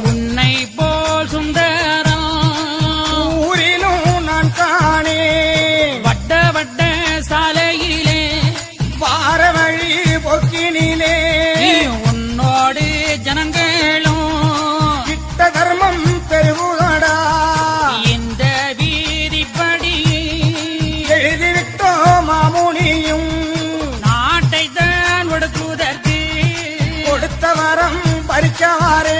உன்னை போல் சுந்தரம் ஊரிலும் நான் காணே வட்ட வட்ட சாலையிலே பார வழி போக்கினிலே உன்னோடு ஜனங்களும் கிட்ட கர்மம் பெறுவதடா இந்த வீதிப்படி எழுதிவிட்டோ மாமுனியும் பறிக்கவாரே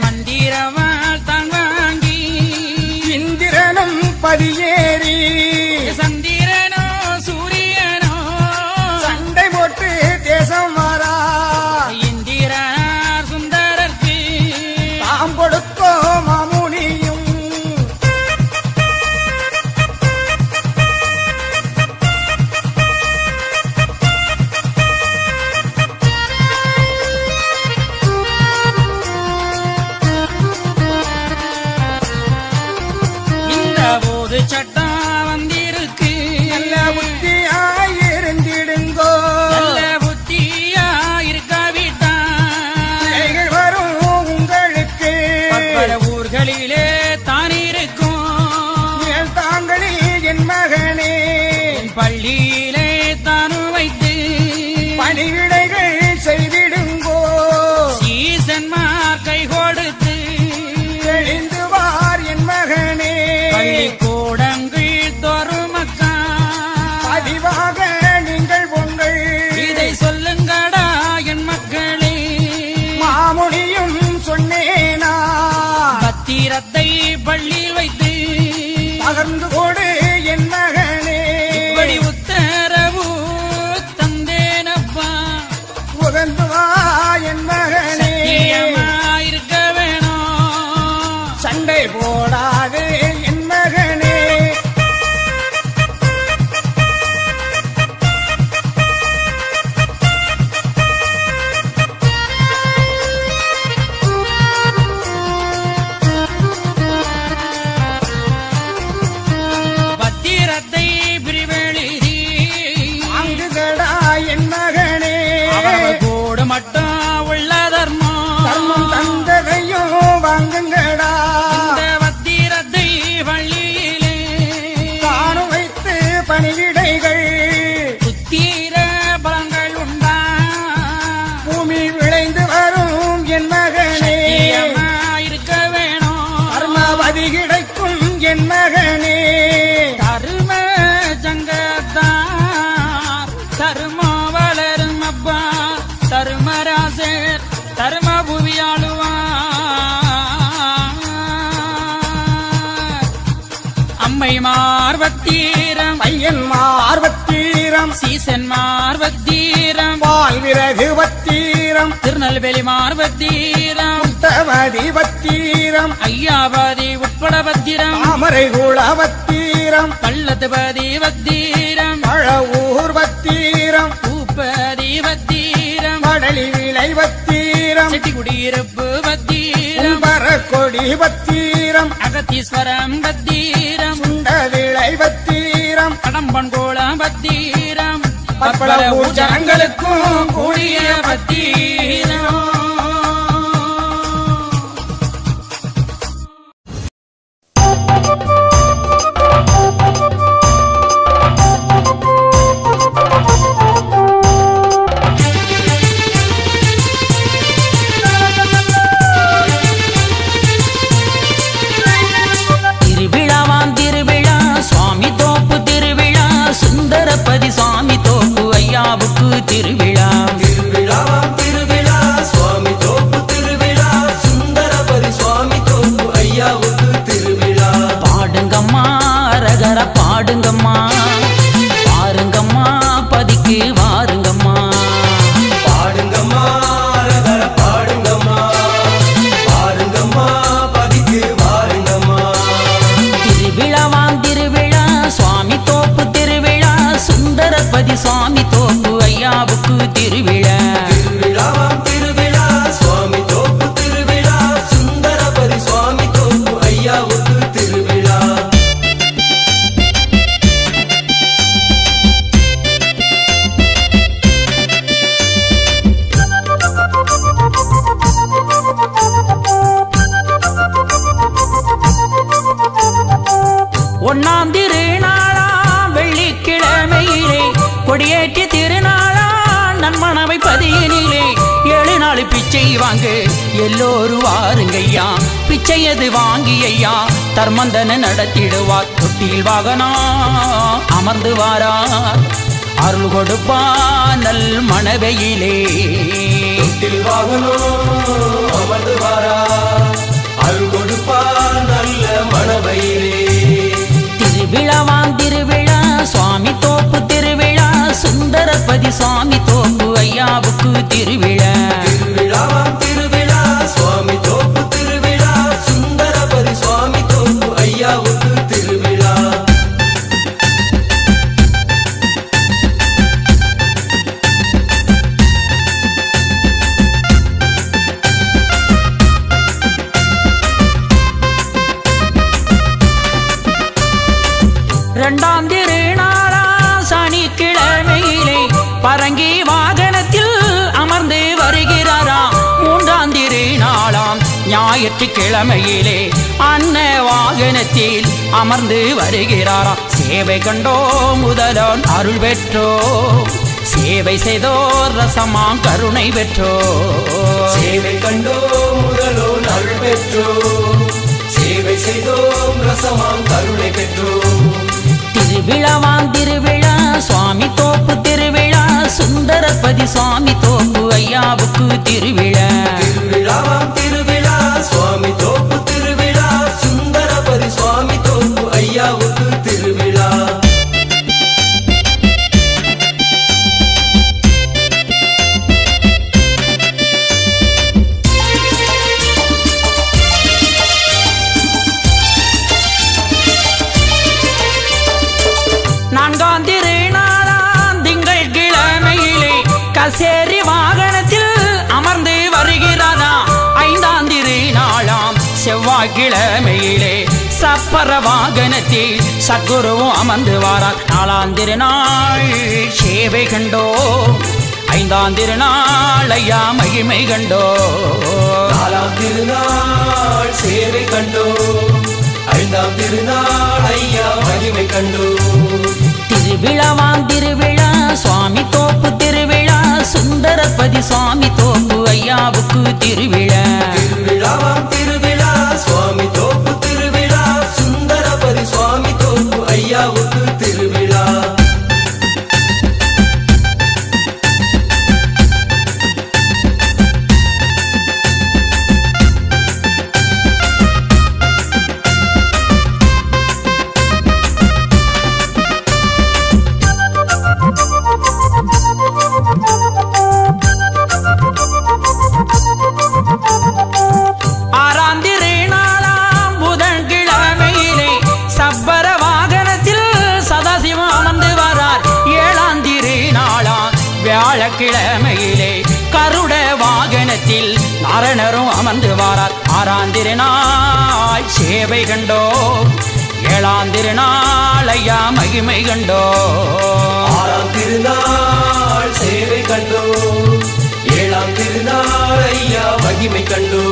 மந்திரவாள் தான் வாங்கி இந்திரனும் பதியேறி சந்திரனோ சூரியனோ சண்டை போட்டு தேசம் மாறா இந்திரனார் சுந்தரர்க்கு தாம் கொடுத்தோ மாமுனியும் சட்டா வந்திருக்கு நல்ல புத்தியாயிருந்திடுங்கோ நல்ல புத்தியாயிருக்காவிட்டா கைகள் வரும் உங்களுக்கு பல ஊர்களிலே தான் இருக்கும் என் தாங்களில் என் மகனே என் பள்ளியிலே தானு வைத்து பணிவிடைகள் செய்திடுங்கோ சீசன்மார் கை கொடுத்து எழுந்துவார் என் மகனே கூடங்கள் தோறும் மக்கா பதிவாக நீங்கள் உங்கள் இதை சொல்லுங்கடா என் மக்களே மாமுனியும் சொன்னேனா பத்திரத்தை பள்ளியில் வைத்து அகர்ந்து கொடு என் மகனே இப்படி உத்தரவு தந்தேனப்பா உகந்து வா என் மகனே இருக்க வேணும் சண்டை போடாது தர்மராசர் தர்ம புவியாளுவா அம்மை மார்வத்தீரம் ஐயன் மார்வத்தீரம் சீசன் மார்வத்தீரம் வாழ்விறகு வத்தீரம் திருநெல்வேலி மார்வத்தீரம் உத்தமதி வத்தீரம் ஐயாவதி உட்பட வத்திரம் அமரை குலவத்தீரம் பள்ளத்துபதி வத்தீரம் பழவூர் வத்தீரம் பூப்பதி வத்தீரம் கடலி விளை வத்தீரம் செட்டிக்குடியிருப்பு வத்தீரம் வரக்கொடி வத்தீரம் அகத்தீஸ்வரம் வத்தீரம் சுண்ட விளை வத்தீரம் கடம்பன்கோளம் வத்தீரம் பற்பல ஊர் ஜனங்களுக்கும் கூடிய வத்தீரம். சுந்தரபதி சுவாமி தோப்பு ஐயாவுக்கு திருவிழா திருவிழாவாம் திருவிழா வாங்கு எல்லோரும் வாருங்கய்யா, பிச்சையது வாங்கி ஐயா தர்மந்தனை நடத்திடுவார். தொட்டியில் வாகனா அமர்ந்து வாரார், அருள் கொடுப்பா நல் மனவையிலே. தொட்டில் வாகனோ அமர்ந்து வாரார், அருள் கொடுப்பா நல்ல மனவையிலே. திருவிழாவாம் திருவிழா சுவாமி தோப்பு திருவிழா, சுந்தரபதி சுவாமி தோப்பு ஐயாவுக்கு திருவிழா. இரண்டாம் திருநாளா சனிக்கிழமையிலே பரங்கி வாகனத்தில் அமர்ந்து வருகிறாராம். மூன்றாம் திருநாளாம் ஞாயிற்றுக்கிழமையிலே அன்ன வாகனத்தில் அமர்ந்து வருகிறாராம். சேவை கண்டோம் முதலோன் அருள் பெற்றோ, சேவை செய்தோர் ரசமாம் கருணை பெற்றோ. சேவை கண்டோம் முதலோன் அருள் பெற்றோ, சேவை செய்தோம் ரசமாம் கருணை பெற்றோ. திருவிழாவாம் திருவிழா சுவாமி தோப்பு திருவிழா, சுந்தரபதி சுவாமி தோப்பு ஐயாவுக்கு திருவிழா. திருவிழாவாம் திருவிழா சுவாமி தோப்பு திருவிழா, சுந்தரபதி சுவாமி தோப்பு ஐயாவுக்கு திருவிழா. சேரி வாகனத்தில் அமர்ந்து வருகிறாரா. ஐந்தாம் திருநாளாம் செவ்வாய்க்கிழமையிலே சப்பர வாகனத்தில் சத்குருவும் அமர்ந்து வாரார். நாலாம் திருநாள் சேவை கண்டோ, ஐந்தாம் திருநாள் ஐயா மகிமை கண்டோ. நாலாம் திருநாள் சேவை கண்டோ, ஐந்தாம் திருநாள் ஐயா மகிமை கண்டோ. திருவிழாவாம் திருவிழா சுவாமி தோப்பு திருவிழா, சுந்தரபதி சுவாமி தோப்பு ஐயாவுக்கு திருவிழா. திருவிழாவாம் திருவிழா சுவாமி தோப்பு திருவிழா, சுந்தரபதி சுவாமி தோப்பு ஐயாவுக்கு திருவிழா. கிழமையிலே கருட வாகனத்தில் நாரணரும் அமர்ந்து வாரார். ஆறாம் திருநாள் சேவை கண்டோ, ஏழாம் திருநாள் ஐயா மகிமை கண்டோ. ஆறாம் திருநாள் சேவை கண்டோ, ஏழாம் திருநாள் ஐயா மகிமை கண்டோ.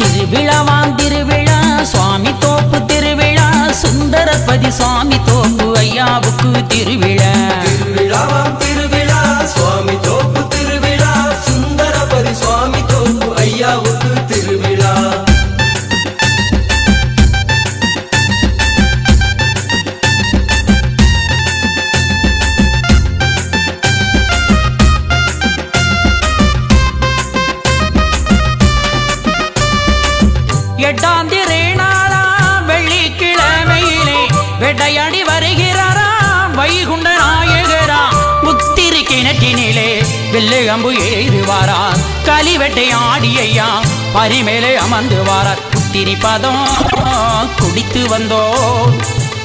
திருவிழாவாம் திருவிழா சுவாமி தோப்பு திருவிழா, சுந்தரபதி சுவாமி தோப்பு ஐயாவுக்கு திருவிழா. திருவிழாவாம் திருவிழா சுவாமி தோப்பு திருவிழா, சுந்தரபதி சுவாமி தோப்பு ஐயாவுக்கு திருவிழா. எட்டாம் திருநாளா வெள்ளிக்கிழமையிலே வெட்டையாடி வருகிறாரா வைகுண்ட நாயகரா. முத்திரை கிணற்றினிலே வில்லு அம்பு ஏறுவாரா, களிவெட்டை ஆடியையா பரிமேலே அமர்ந்து வாரார். புத்திரி பதம் குடித்து வந்தோ,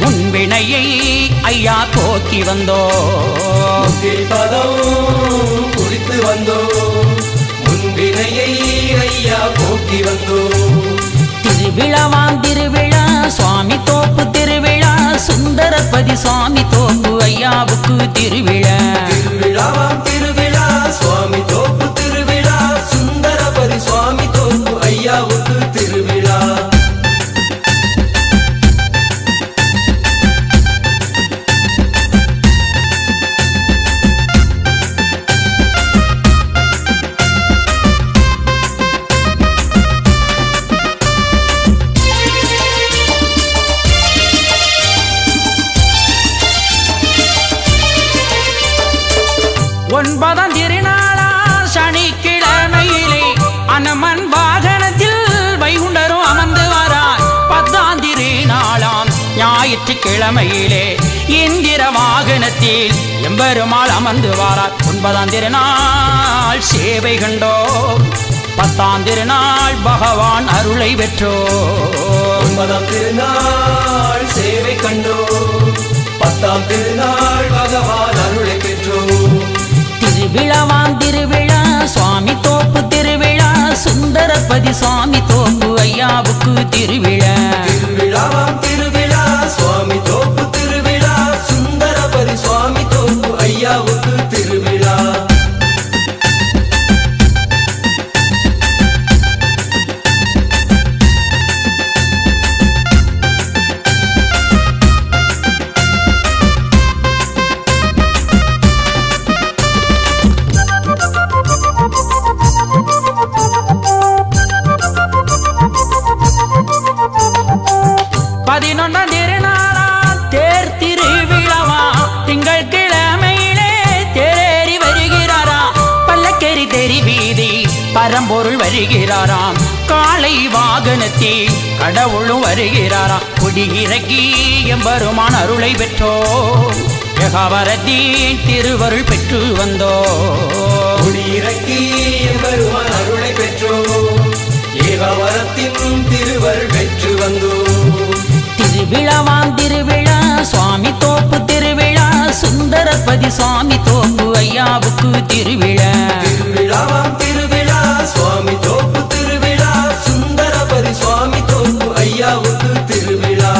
உன் வினையை ஐயா போக்கி வந்தோ. புத்திரி பதம் குடித்து வந்தோ, உன் வினையை ஐயா போக்கி வந்தோ. திருவிழாவாம் திருவிழா சுவாமி தோப்பு திருவிழா, சுந்தரபதி சுவாமி தோப்பு ஐயாவுக்கு திருவிழா. திருவிழாவாம் திருவிழா சுவாமி தோப்பு திருவிழா, சுந்தரபதி சுவாமி தோப்பு ஐயாவுக்கு திருவிழா. கிழமையிலே என்கிற வாகனத்தில் எம்பெருமாள் அமர்ந்து வாரார். ஒன்பதாம் திருநாள் சேவை கண்டோம், பத்தாம் திருநாள் பகவான் அருளை பெற்றோம். ஒன்பதாம் திருநாள் சேவை கண்டோம், பத்தாம் திருநாள் பகவான் அருளை பெற்றோம். திருவிழாவாம் திருவிழா சுவாமி தோப்பு திருவிழா, சுந்தரபதி சுவாமி தோப்பு ஐயாவுக்கு திருவிழா. திருவிழாவாம் திருவிழா சுவாமி தோப்பு திருவிழா, சுந்தரபதி சுவாமி தோப்பு ஐயாவுக்கு திருவிழா. பதினொன்றாம் திருநாளா தேர் திருவிழாவா, திங்கள் கிழமையிலே தேரேறி வருகிறாரா. பல்லக்கேரி தெரி வீதி பரம்பொருள் வருகிறாராம், காலை வாகனத்தில் கடவுளும் வருகிறாரா. குடியிறக்கி எம்பெருமான் அருளை பெற்றோம், ஏகாவரத்தின் திருவருள் பெற்று வந்தோம். குடியிறக்கி எம்பெருமான் அருளை பெற்றோம், ஏகாவரத்தின் திருவருள் பெற்று வந்தோம். திருவிழாவாம் திருவிழா சுவாமி தோப்பு திருவிழா, சுந்தரபதி சுவாமி தோப்பு ஐயாவுக்கு திருவிழா. திருவிழாவாம் திருவிழா சுவாமி தோப்பு திருவிழா, சுந்தரபதி சுவாமி தோப்பு ஐயாவுக்கு திருவிழா.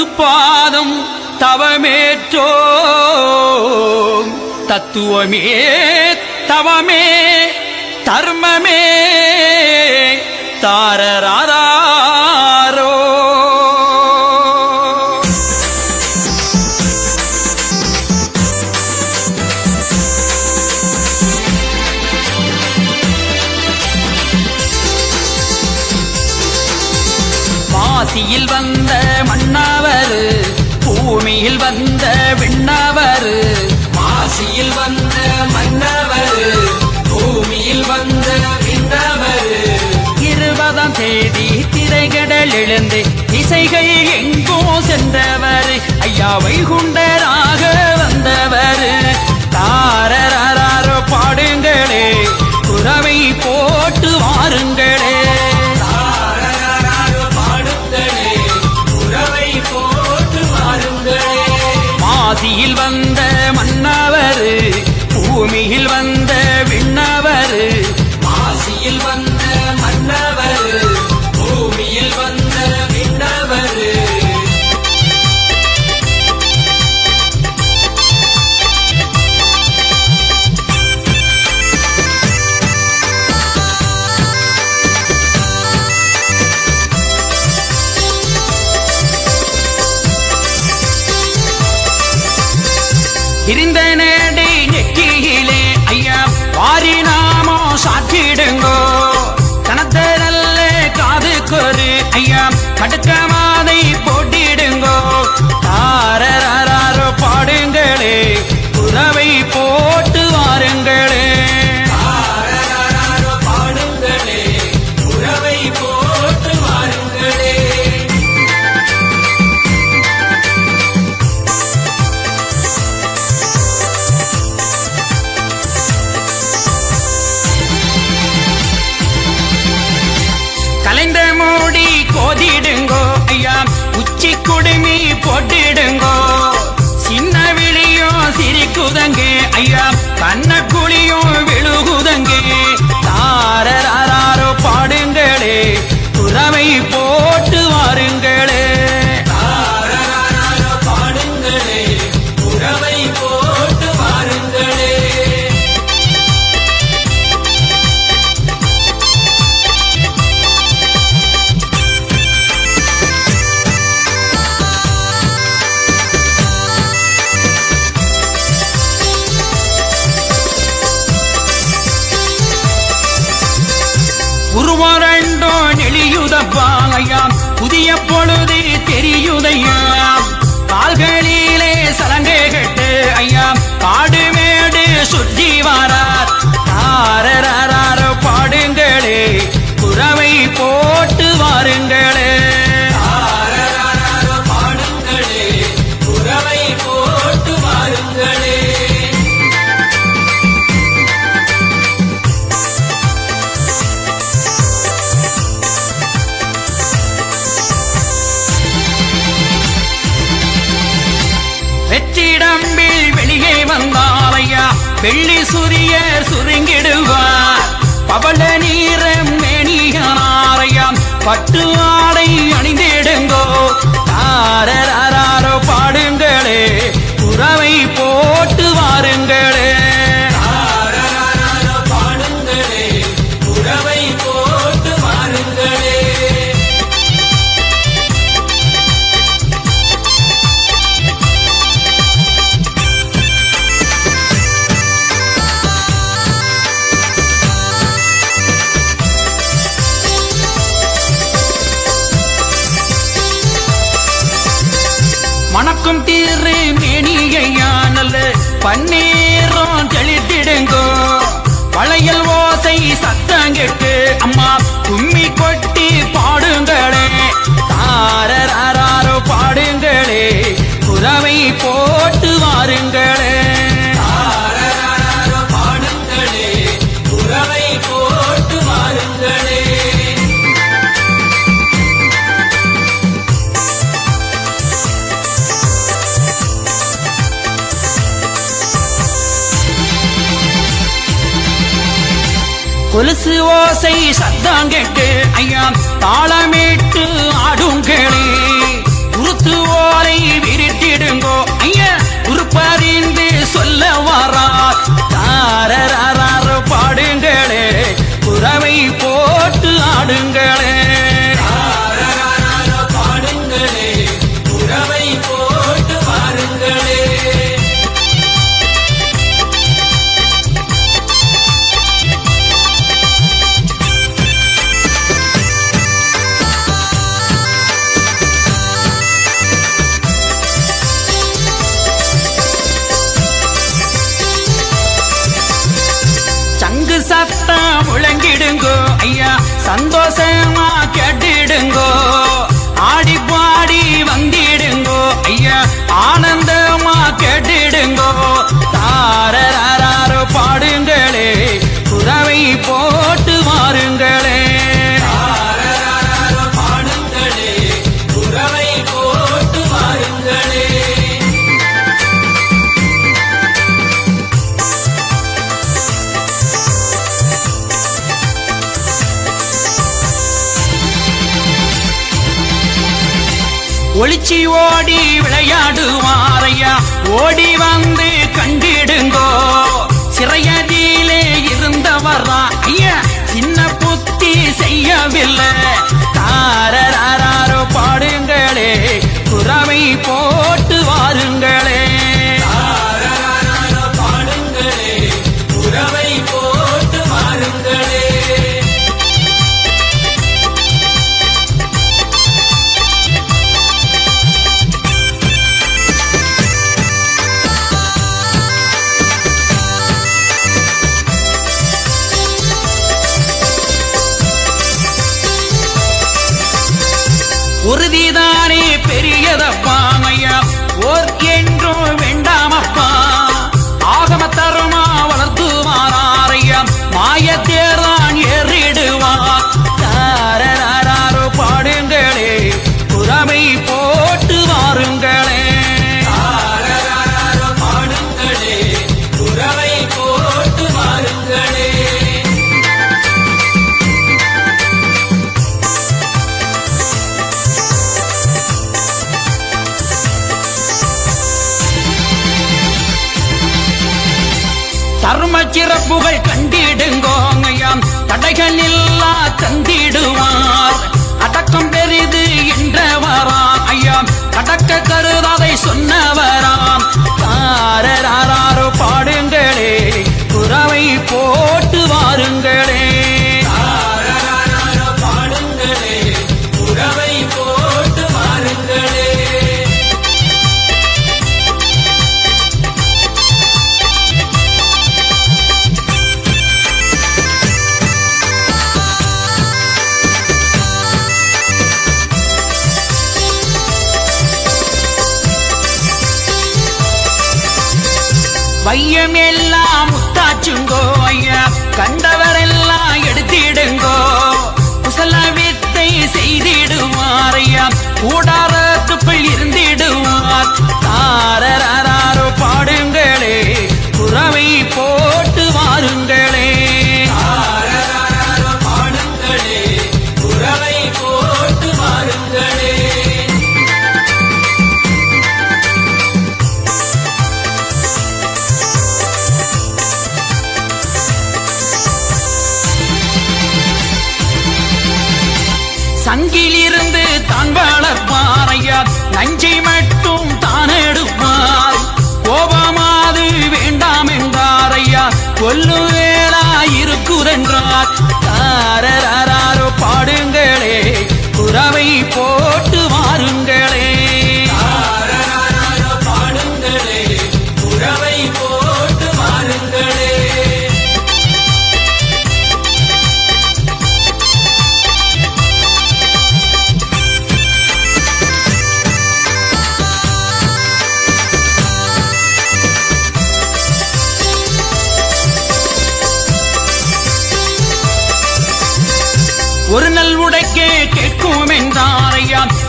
திருப்பாதம் தவமேற்றோம் தத்துவமே தவமே தர்மமே தாரராரோ. மாசியில் வந்த மண்ணாவரு பூமியில் வந்த விண்ணாவரு மாசியில் வந்த மண்ணாவரு பூமியில் வந்த விண்ணாவரு இருபதாம் தேதி திரைகடல் எழுந்து இசைகள் எங்கோ சென்றவர் ஐயா வைகுண்டராக வந்தவர் தாரராரோ. பாடுங்களே குரவை போட்டு வாருங்களே மாசியில் வந்த மண்ணாவரு பூமியில் வந்த விண்ணாவரு மாசியில் வந்த மண்ணாவரு பூமியில் வந்த விண்ணாவரு இருந்த நேடை நெக்கியிலே ஐயா பாரிநாமோ சாத்திடுங்கோ கணத்தரல்ல காது கொரு ஐயா கடுக்க மாதை போட்டிடுங்கோ தாரராரோ. பாடுங்களே குறவை போட்டு வாருங்களே போட்டிடுங்கோ சின்ன விழியோ சிரிக்குதங்கே ஐயா கண்ண குழியோ விழுகுதங்கே தாரராரோ. பாடுங்களே குறவை போட்டு வாருங்களே உருவரண்டோ நெளியுதப்பால் ஐயா புதிய பொழுது தெரியுதையா கால்களிலே சலங்கை கட்டு ஐயா காடு மேடு சுற்றி வாரார் தாரராரோ. பாடுங்களே குறவை போட்டு வாருங்களே வெள்ளி சுரியர் சுருங்கிடுவார் பவள நீரம் மேனியாரையாம் பட்டு ஆடை அணிந்திடுங்கோ தாரராரோ. பாடுங்களே குறவை போட்டு வாருங்களே மணக்கும் தீரு மேனியானல் பன்னீரம் தெளித்திடுங்கோ வளையல் ஓசை சத்தங்கிட்டு அம்மா கும்மி கொட்டி பாடுங்களே தாரராரோ. பாடுங்களே குறவை போட்டு வாருங்களே தாரராரோ பாடுங்களே குறவை போட்டு வாருங்களே கொலுசு ஓசை சத்தம் கேட்டு ஐயா தாளமிட்டு ஆடுங்களே குருத்துவோ ஐயா சந்தோஷமா கேட்டிடுங்கோ, ஆடி பாடி வந்திடுங்கோ ஐயா ஆனந்தமா கேட்டிடுங்கோ. தாரராரோ பாடுங்களே, குரவை போட்டு வாருங்களே. ஒளிச்சி ஓடி விளையாடுவாரையா, ஓடி வந்து கண்டிடுங்கோ. சிறையதிலே இருந்தவரா ஐயா சின்ன புத்தி செய்யவில்லை. தாரராரோ பாடுங்களே, குரவை போட்டு வாருங்களே. உறுதிதானே பெரியதப்பா ஐயா, ஓர் என்றும் வேண்டாமப்பா. ஆகமத்தருமா வளர்த்துவார் ஐயா, மாயத்தேர்தான் ஏறிடுவார். தாரராரோ பாடுங்களே, குரவை போட்டு வாருங்களே. தாரராரோ பாடுங்களே, குரவை போட்டு வாருங்களே. தர்ம சிறப்புகள் கண்டிடுங்கோங்கயாம், தடைகள் இல்லா தந்திடுவார். அடக்கம் பெரிது என்றவராம் ஐயாம், அடக்க கருதாதை சொன்னவராம். தாரராரோ பாடுங்களே, குரவை போட்டு வாருங்களே. தாரராரோ பாடுங்களே, குரவை போட்டு வாருங்களே. வையம் எல்லாம் முத்தாச்சுங்கோ ஐயா, கண்டவரெல்லாம் எடுத்திடுங்கோ. குசல வித்தை செய்திடுவார் ஐயா, கூடாரத்துக்குள் இருந்திடுவார். தாரராரோ பாடுங்களே, குரவை போட்டு வாருங்களே. தாரராரோ பாடுங்களே, குரவை போட்டு வாருங்களே. சங்கிலிருந்து தான் வளர்ப்பார் ஐயா, நஞ்சை மட்டும் தான் எடுப்பார். கோபமாது வேண்டாம் என்றார் ஐயா, கொல்லு வேளா இருக்குதென்றார். தாரராரோ பாடுங்களே, குரவை போட்டு வாருங்களே. தாரராரோ பாடுங்களே, குரவை போட்டு வாருங்களே. ஒரு நல் உடைக்கே கேட்கும் என்றார் ஐயா,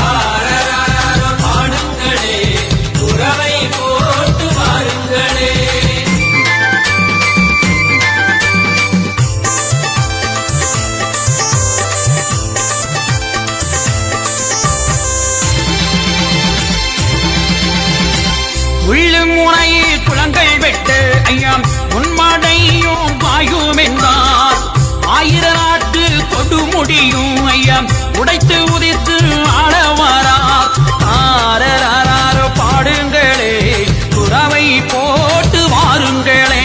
தாரராரோ பாடுங்களே, குரவை போட்டு வாருங்களே. உள்ளும் முறையில் குளங்கள் வெட்டு ஐயாம், உன்மாடையும் வாயும் என்றார். ஆயிர நாட்டு கொடுமுடியும் ஐயாம், உடைத்து உதித்து ஆளவாரார். தாரராரோ பாடுங்களே, குரவை போட்டு வாருங்களே.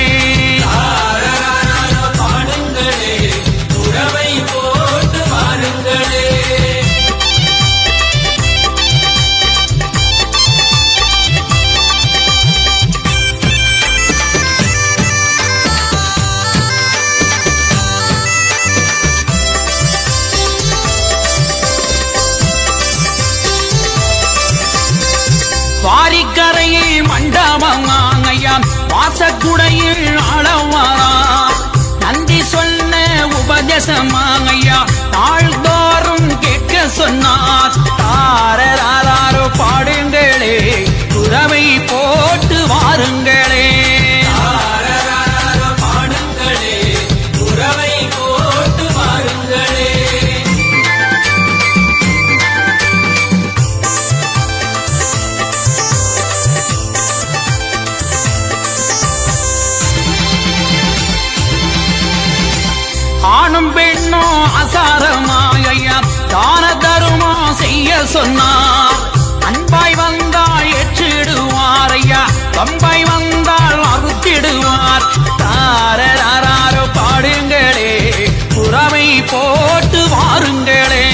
தாரராரோ பாடுங்களே, குரவை ஆங்கையான் வாசக்குடையில் அளவாரா நன்றி சொன்ன உபதேசமாங்கையா தாழ்தோறும் கேட்க சொன்னார். தாரராரோ பாடுங்களே குரவை போட்டு வாருங்களே. ஆணும் பெண்ணோ அசாரமாகையா தான தருமா செய்ய சொன்னார். அன்பாய் வந்தால் ஏற்றிடுவார் ஐயா, கம்பாய் வந்தால் அறுத்திடுவார். தாரராரோ பாடுங்களே புறவை போட்டு வாருங்களே.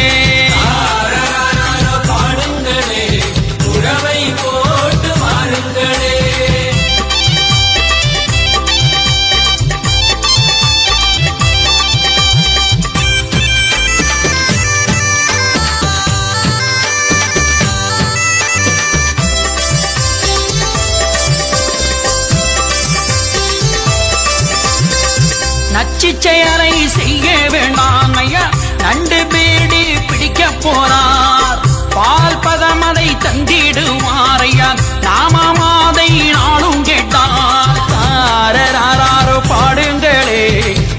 நச்சிச்செயலை செய்ய வேண்டாம் ஐயா, நண்டு பீடி பிடிக்க போறார். பால் பதமதை தந்திடுவார் ஐயா, நாமமாதை நாளும் கேட்டார். தாரராரோ பாடுங்களே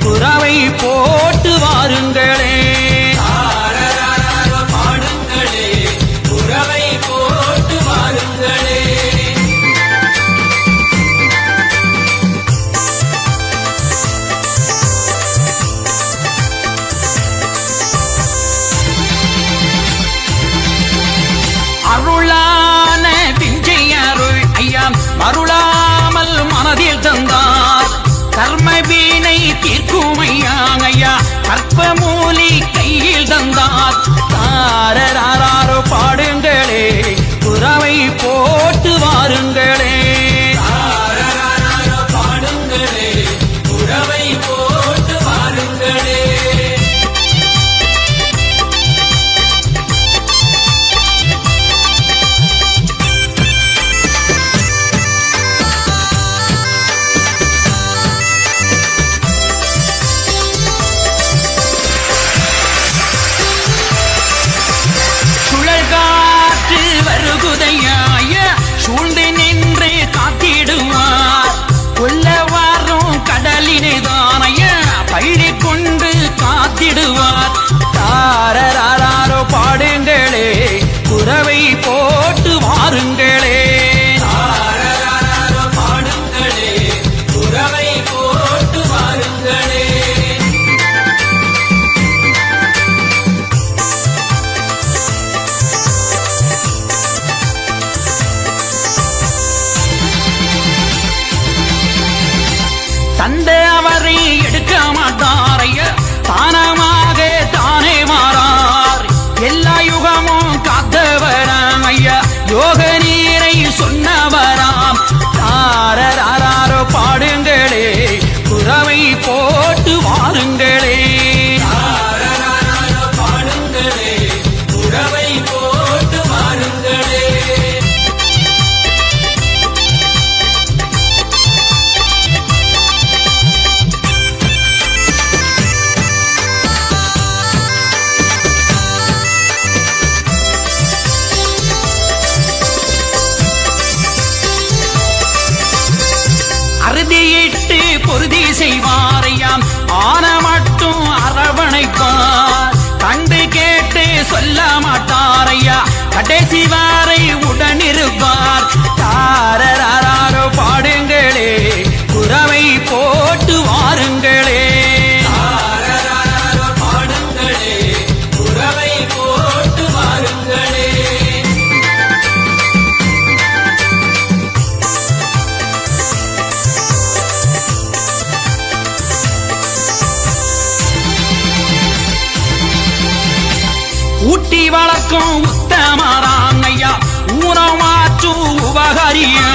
புறவை போட்டு வாருங்களே. அருளான பிஞ்சையருள் ஐயா அருளாமல் மனதில் தந்தார். கர்ம வீணை தீர்க்கும் ஐயா கற்ப மூலி கையில் தந்தார். தாரராரோ பாடுங்களே புறவை போட்டு வாருங்களே. தாரராரோ பாடுங்களே புறவை போட்டு வாருங்களே. தாரராரோ பாடுங்களே புறவை போட்டு வாருங்களே. தந்தை அவரை எடுக்க மாட்டாரைய தானமாக தானே மாறார். எல்லா யுகமும் காத்தவராம் ஐயா யோக நீரை சொன்னவராம். தாரராரோ பாடுங்களே புறவை போட்டு வாருங்களே. தாரராரோ பாடுங்களே புறவை போட்டு வாருங்களே. அறுதியிட்டு பொருதி செய்வாரையாம் ஆன மட்டும் அரவணைப்பார். கண்டு கேட்டு சொல்ல மாட்டாரையா கடைசி வாரை உடனிருப்பார். தாரராரோ பாடுங்களே புறவை போட்டு வாருங்களே. ஊட்டி வளர்க்கும் உத்தமராங்கையா ஊனம் மாற்றும் உபகரியா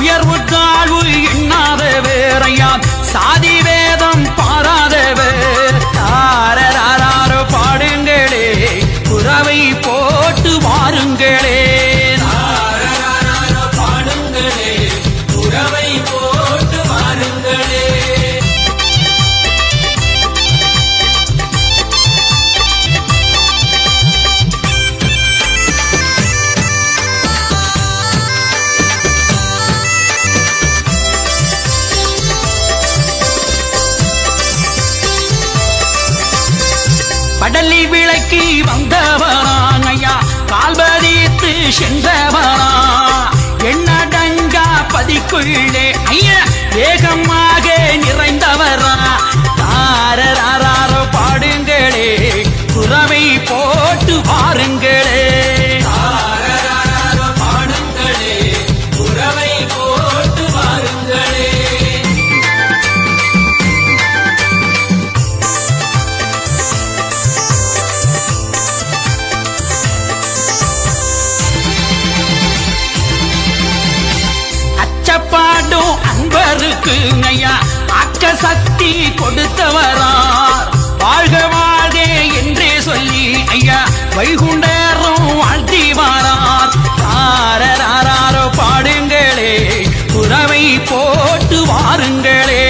உயர்வு தாழ்வு எண்ணாத வேறையா சாதி வேதம் பாராத வேர். தாரராரோ பாடுங்களே புறவை போட்டு வாருங்களே. தாரராரோ பாடுங்களே. கடலி விளக்கி வந்தவரான் ஐயா, கால்பதித்து சென்றவரா என்னடங்கா பதிக்குள்ளே ஐயா வேகமாக நிறைந்தவரா. தாரராரோ பாடுங்களே, குறவை போட்டு பாருங்களே. அச்சப்பாடும் அன்பருக்கு ஐயா அக்க சக்தி கொடுத்தவரார். வாழ்க வாழ்கே என்றே சொல்லி ஐயா வைகுண்டரும் வாழ்த்தி வாரார். தாரராரோ பாடுங்களே, குறவை போட்டு வாருங்களே.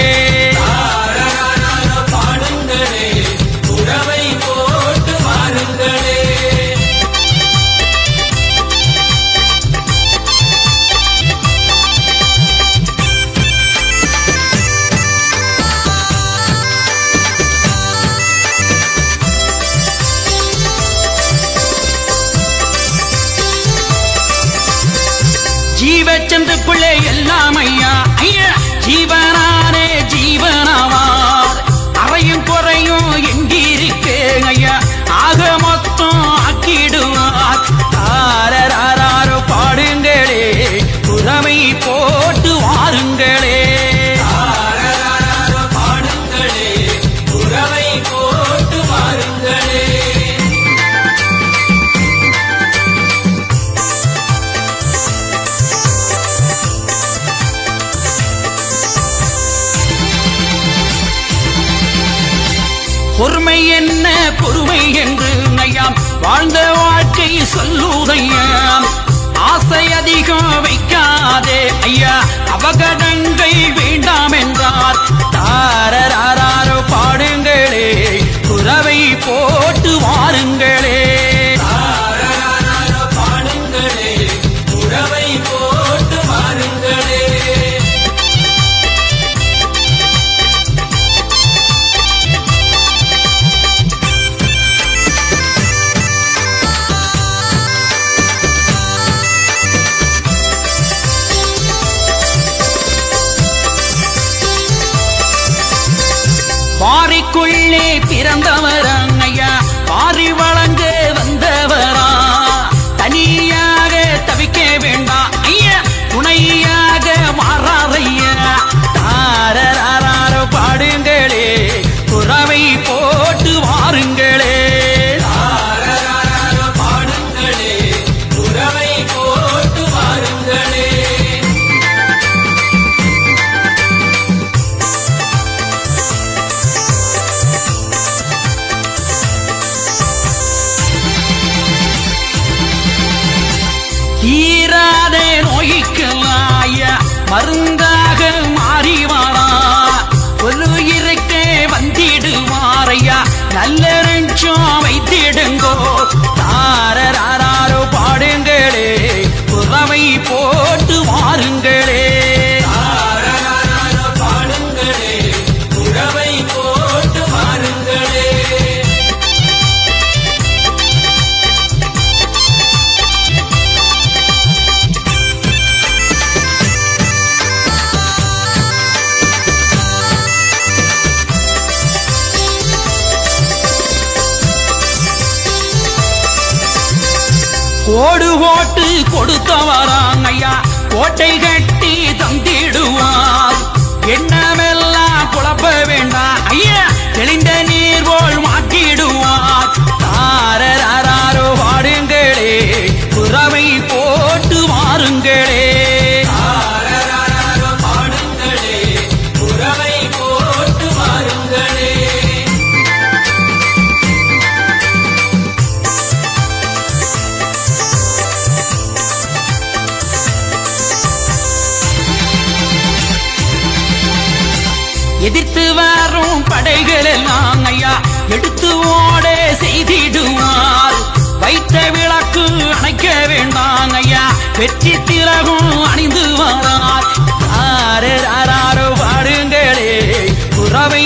ஜீவச்சந்து பிள்ளை எல்லாம் ஐயா ஐயா ஜீவனாரே ஜீவனவார். அறையும் குறையும் எங்கிருக்கு ஐயா ஆக மொத்தம் ஆக்கிடுவார். தாரராரோ பாடுங்களே, குறவை போட்டு வாருங்களே. பொறுமை என்ன பொறுமை என்று ஐயாம் வாழ்ந்த வாழ்க்கை சொல்லுதையாம். ஆசை அதிகம் வைக்காதே ஐயா, அவகடங்கள் வேண்டாம் என்றார். தாரராரோ பாடுங்களே, குறவை போட்டு வாருங்களே. பாரிக்குள்ளே பிறந்தவரா ஐயா, பாரி வழங்க வந்தவரா. தனியாக தவிக்க வேண்டாம் ஐயா, துணையாக மாறாரையா. தாரராரோ பாடுங்களே, குறவை போட்டு வாருங்களே. ஈராதே நோய்க்குள்ளாய மருந்தாக மாறிவாரா. ஒரு இருக்கே வந்திடுவாரையா, நல்ல நெஞ்சம் வைத்திடுங்கோ. தாரராரோ பாடுங்களே, குறவை போட்டு வாருங்களே. ஓடு ஓட்டு கொடுத்தவரான் ஐயா, கோட்டை கட்டி தந்திடுவார். எண்ணமெல்லாம் குழப்ப வேண்டாம் ஐயா, தெளிந்த நீர் போல் மாற்றிடுவார். தாரராரோ வாடுங்களே, குறவை போட்டு வாருங்களே. எதிர்த்து வரும் படைகள் எல்லாம் ஐயா எடுத்து ஓட செய்திடுவார். வைத்த விளக்கு அணைக்க வேண்டாம் ஐயா, வெற்றி திலகம் அணிந்து வாரார். தாரராரோ வாருங்களே, குறவை